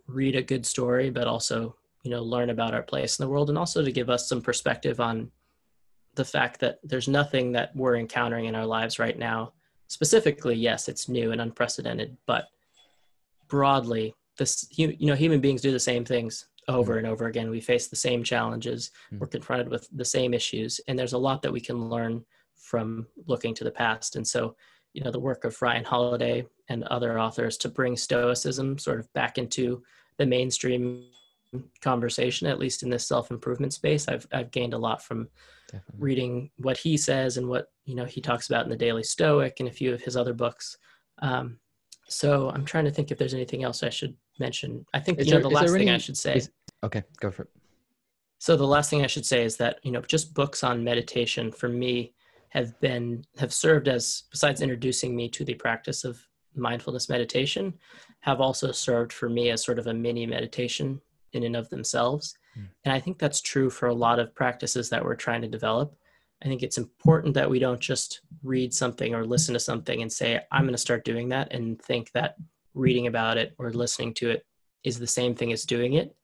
read a good story, but also, you know, learn about our place in the world, and also to give us some perspective on the fact that there's nothing that we're encountering in our lives right now. Specifically, yes, it's new and unprecedented, but broadly, you know, human beings do the same things over and over again. We face the same challenges. We're confronted with the same issues, and there's a lot that we can learn from looking to the past. And so, you know, the work of Ryan Holiday and other authors to bring Stoicism sort of back into the mainstream conversation, at least in this self-improvement space. I've gained a lot from reading what he says and what, you know, he talks about in The Daily Stoic and a few of his other books. So I'm trying to think if there's anything else I should mention. I think, you know, the last thing I should say. Okay, go for it. So the last thing I should say is that, you know, just books on meditation for me have served as, besides introducing me to the practice of mindfulness meditation, have also served for me as sort of a mini meditation in and of themselves. And I think that's true for a lot of practices that we're trying to develop. I think it's important that we don't just read something or listen to something and say, I'm going to start doing that and think that reading about it or listening to it is the same thing as doing it.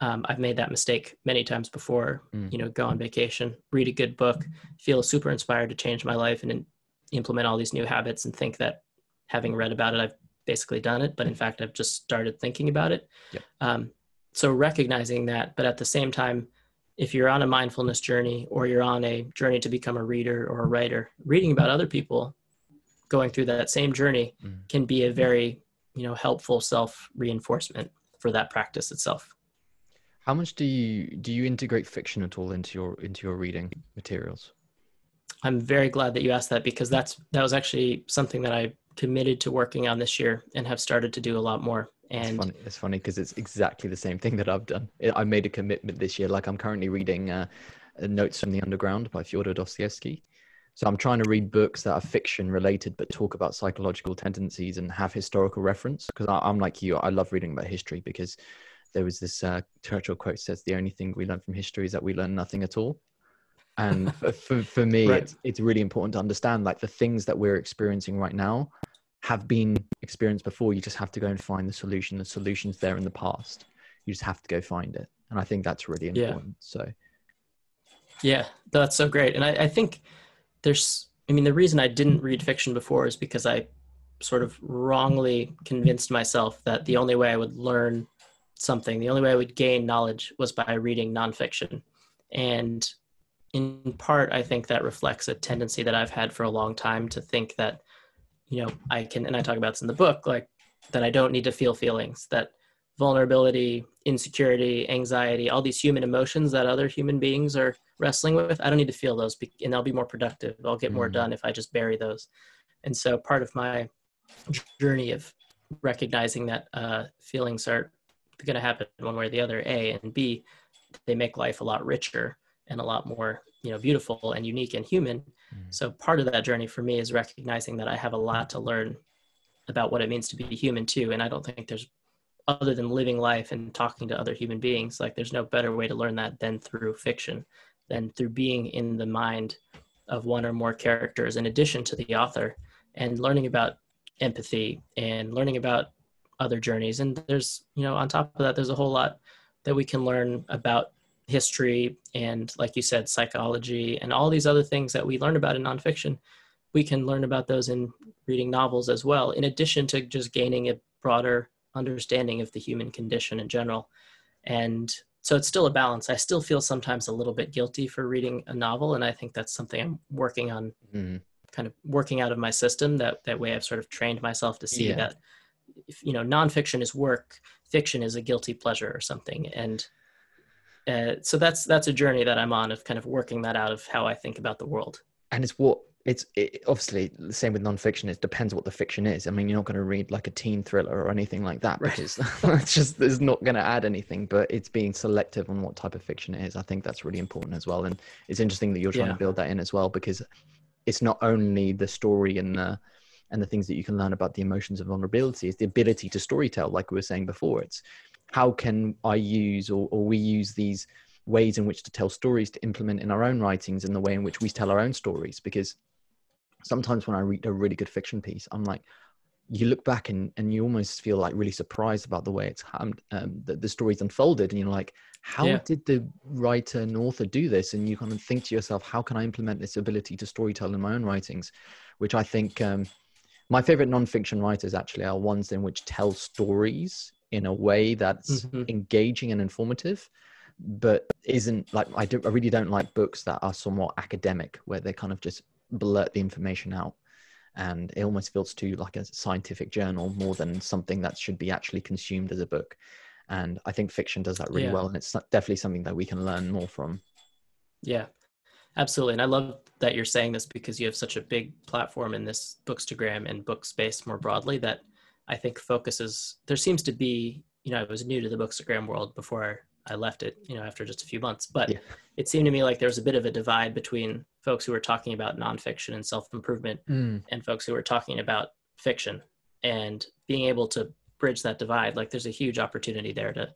I've made that mistake many times before, you know, go on vacation, read a good book, feel super inspired to change my life and implement all these new habits and think that having read about it, I've basically done it. But in fact, I've just started thinking about it. Yep. So recognizing that, but at the same time, if you're on a mindfulness journey or you're on a journey to become a reader or a writer, reading about other people going through that same journey can be a very, you know, helpful self-reinforcement for that practice itself. How much do you integrate fiction at all into your reading materials? I'm very glad that you asked that, because that was actually something that I committed to working on this year and have started to do a lot more. And it's funny because it's exactly the same thing that I've done. I made a commitment this year. Like, I'm currently reading Notes from the Underground by Fyodor Dostoevsky. So I'm trying to read books that are fiction related, but talk about psychological tendencies and have historical reference. Because I'm like you, I love reading about history, because there was this Churchill quote says, the only thing we learn from history is that we learn nothing at all. And for me, right. It's really important to understand, like, the things that we're experiencing right now have been experienced before. You just have to go and find the solution. The solution's there in the past. You just have to go find it. And I think that's really important. Yeah. So. Yeah, that's so great. And I think the reason I didn't read fiction before is because I sort of wrongly convinced myself that the only way I would learn something, the only way I would gain knowledge was by reading nonfiction. And in part, I think that reflects a tendency that I've had for a long time to think that, you know, I can, and I talk about this in the book, like, that I don't need to feel feelings, that vulnerability, insecurity, anxiety, all these human emotions that other human beings are wrestling with, I don't need to feel those, and I'll be more productive. I'll get more done if I just bury those. And so part of my journey of recognizing that feelings are going to happen one way or the other, A, and B, they make life a lot richer and a lot more, you know, beautiful and unique and human. So part of that journey for me is recognizing that I have a lot to learn about what it means to be human too. And I don't think there's, other than living life and talking to other human beings, like, there's no better way to learn that than through fiction, than through being in the mind of one or more characters in addition to the author, and learning about empathy and learning about other journeys. And there's, you know, on top of that, there's a whole lot that we can learn about history and, like you said, psychology and all these other things that we learn about in nonfiction. We can learn about those in reading novels as well, in addition to just gaining a broader understanding of the human condition in general. And so it's still a balance. I still feel sometimes a little bit guilty for reading a novel, and I think that's something I'm working on, kind of working out of my system. That way I've sort of trained myself to see that, if, you know, nonfiction is work, fiction is a guilty pleasure or something. And so that's a journey that I'm on, of kind of working that out, of how I think about the world. And it's obviously the same with nonfiction. It depends what the fiction is. I mean, you're not going to read like a teen thriller or anything like that, because it's not going to add anything, but it's being selective on what type of fiction it is. I think that's really important as well. And it's interesting that you're trying to build that in as well, because it's not only the story and the things that you can learn about the emotions of vulnerability, it's the ability to storytell, like we were saying before. It's, how can I use or we use these ways in which to tell stories to implement in our own writings and the way in which we tell our own stories? Because sometimes when I read a really good fiction piece, I'm like, you look back and you almost feel like really surprised about the way it's the story's unfolded. And you're like, how did the writer and author do this? And you kind of think to yourself, how can I implement this ability to storytell in my own writings? Which I think my favorite nonfiction writers actually are ones in which tell stories in a way that's engaging and informative, but isn't like, I really don't like books that are somewhat academic, where they kind of just blurt the information out. And it almost feels too like a scientific journal more than something that should be actually consumed as a book. And I think fiction does that really well. And it's definitely something that we can learn more from. Yeah, absolutely. And I love that you're saying this because you have such a big platform in this Bookstagram and book space more broadly that I think focuses, there seems to be, you know, I was new to the Bookstagram world before I left it, you know, after just a few months, but it seemed to me like there was a bit of a divide between folks who were talking about nonfiction and self-improvement and folks who were talking about fiction, and being able to bridge that divide. Like there's a huge opportunity there to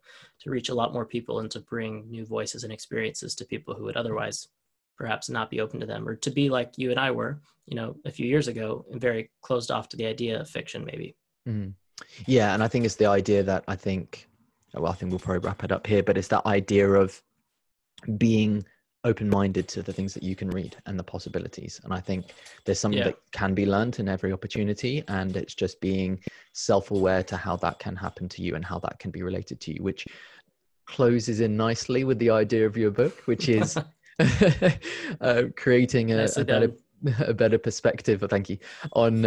reach a lot more people and to bring new voices and experiences to people who would otherwise perhaps not be open to them, or to be like you and I were, you know, a few years ago and very closed off to the idea of fiction maybe. Yeah. And I think it's the idea that I think we'll probably wrap it up here, but it's that idea of being open-minded to the things that you can read and the possibilities. And I think there's something that can be learned in every opportunity, and it's just being self-aware to how that can happen to you and how that can be related to you, which closes in nicely with the idea of your book, which is creating a better perspective, thank you, on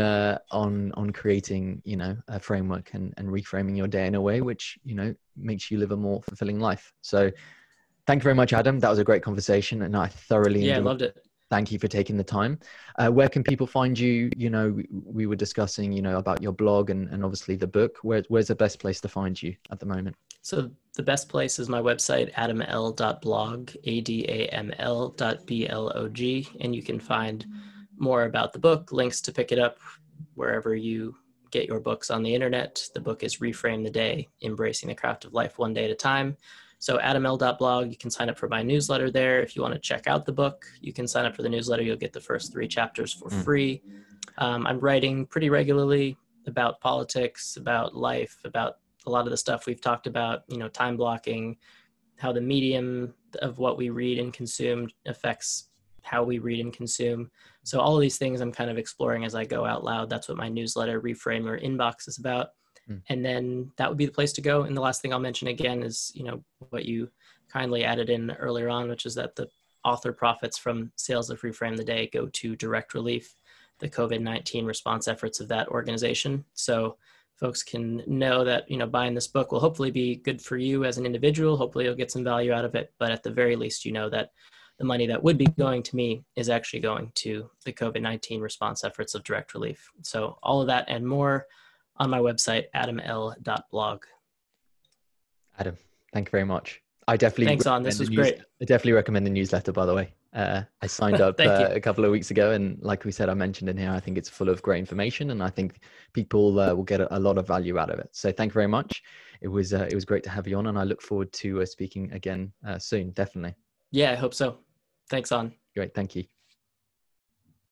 creating, you know, a framework and reframing your day in a way which, you know, makes you live a more fulfilling life. So thank you very much, Adam. That was a great conversation, and I thoroughly enjoyed. Loved it. Thank you for taking the time. Where can people find you? You know, we were discussing, you know, about your blog and obviously the book. Where's the best place to find you at the moment? So the best place is my website, adaml.blog, adaml.blog, and you can find more about the book, links to pick it up wherever you get your books on the internet. The book is Reframe the Day, Embracing the Craft of Life One Day at a Time. So adaml.blog, you can sign up for my newsletter there. If you want to check out the book, you can sign up for the newsletter. You'll get the first 3 chapters for free. I'm writing pretty regularly about politics, about life, about a lot of the stuff we've talked about, you know, time blocking, how the medium of what we read and consume affects how we read and consume. So all of these things I'm kind of exploring as I go out loud. That's what my newsletter Reframe or Inbox is about. And then that would be the place to go. And the last thing I'll mention again is, you know, what you kindly added in earlier on, which is that the author profits from sales of Reframe the Day go to Direct Relief, the COVID-19 response efforts of that organization. So folks can know that, you know, buying this book will hopefully be good for you as an individual. Hopefully you'll get some value out of it. But at the very least, you know that the money that would be going to me is actually going to the COVID-19 response efforts of Direct Relief. So all of that and more on my website, adaml.blog. Adam, thank you very much. I definitely Thanks, Aun. This was great. I definitely recommend the newsletter, by the way. I signed up a couple of weeks ago, and like we said, I mentioned in here, I think it's full of great information, and I think people will get a lot of value out of it. So thank you very much. It was great to have you on, and I look forward to speaking again soon, definitely. Yeah, I hope so. Thanks, Aun. Great, thank you.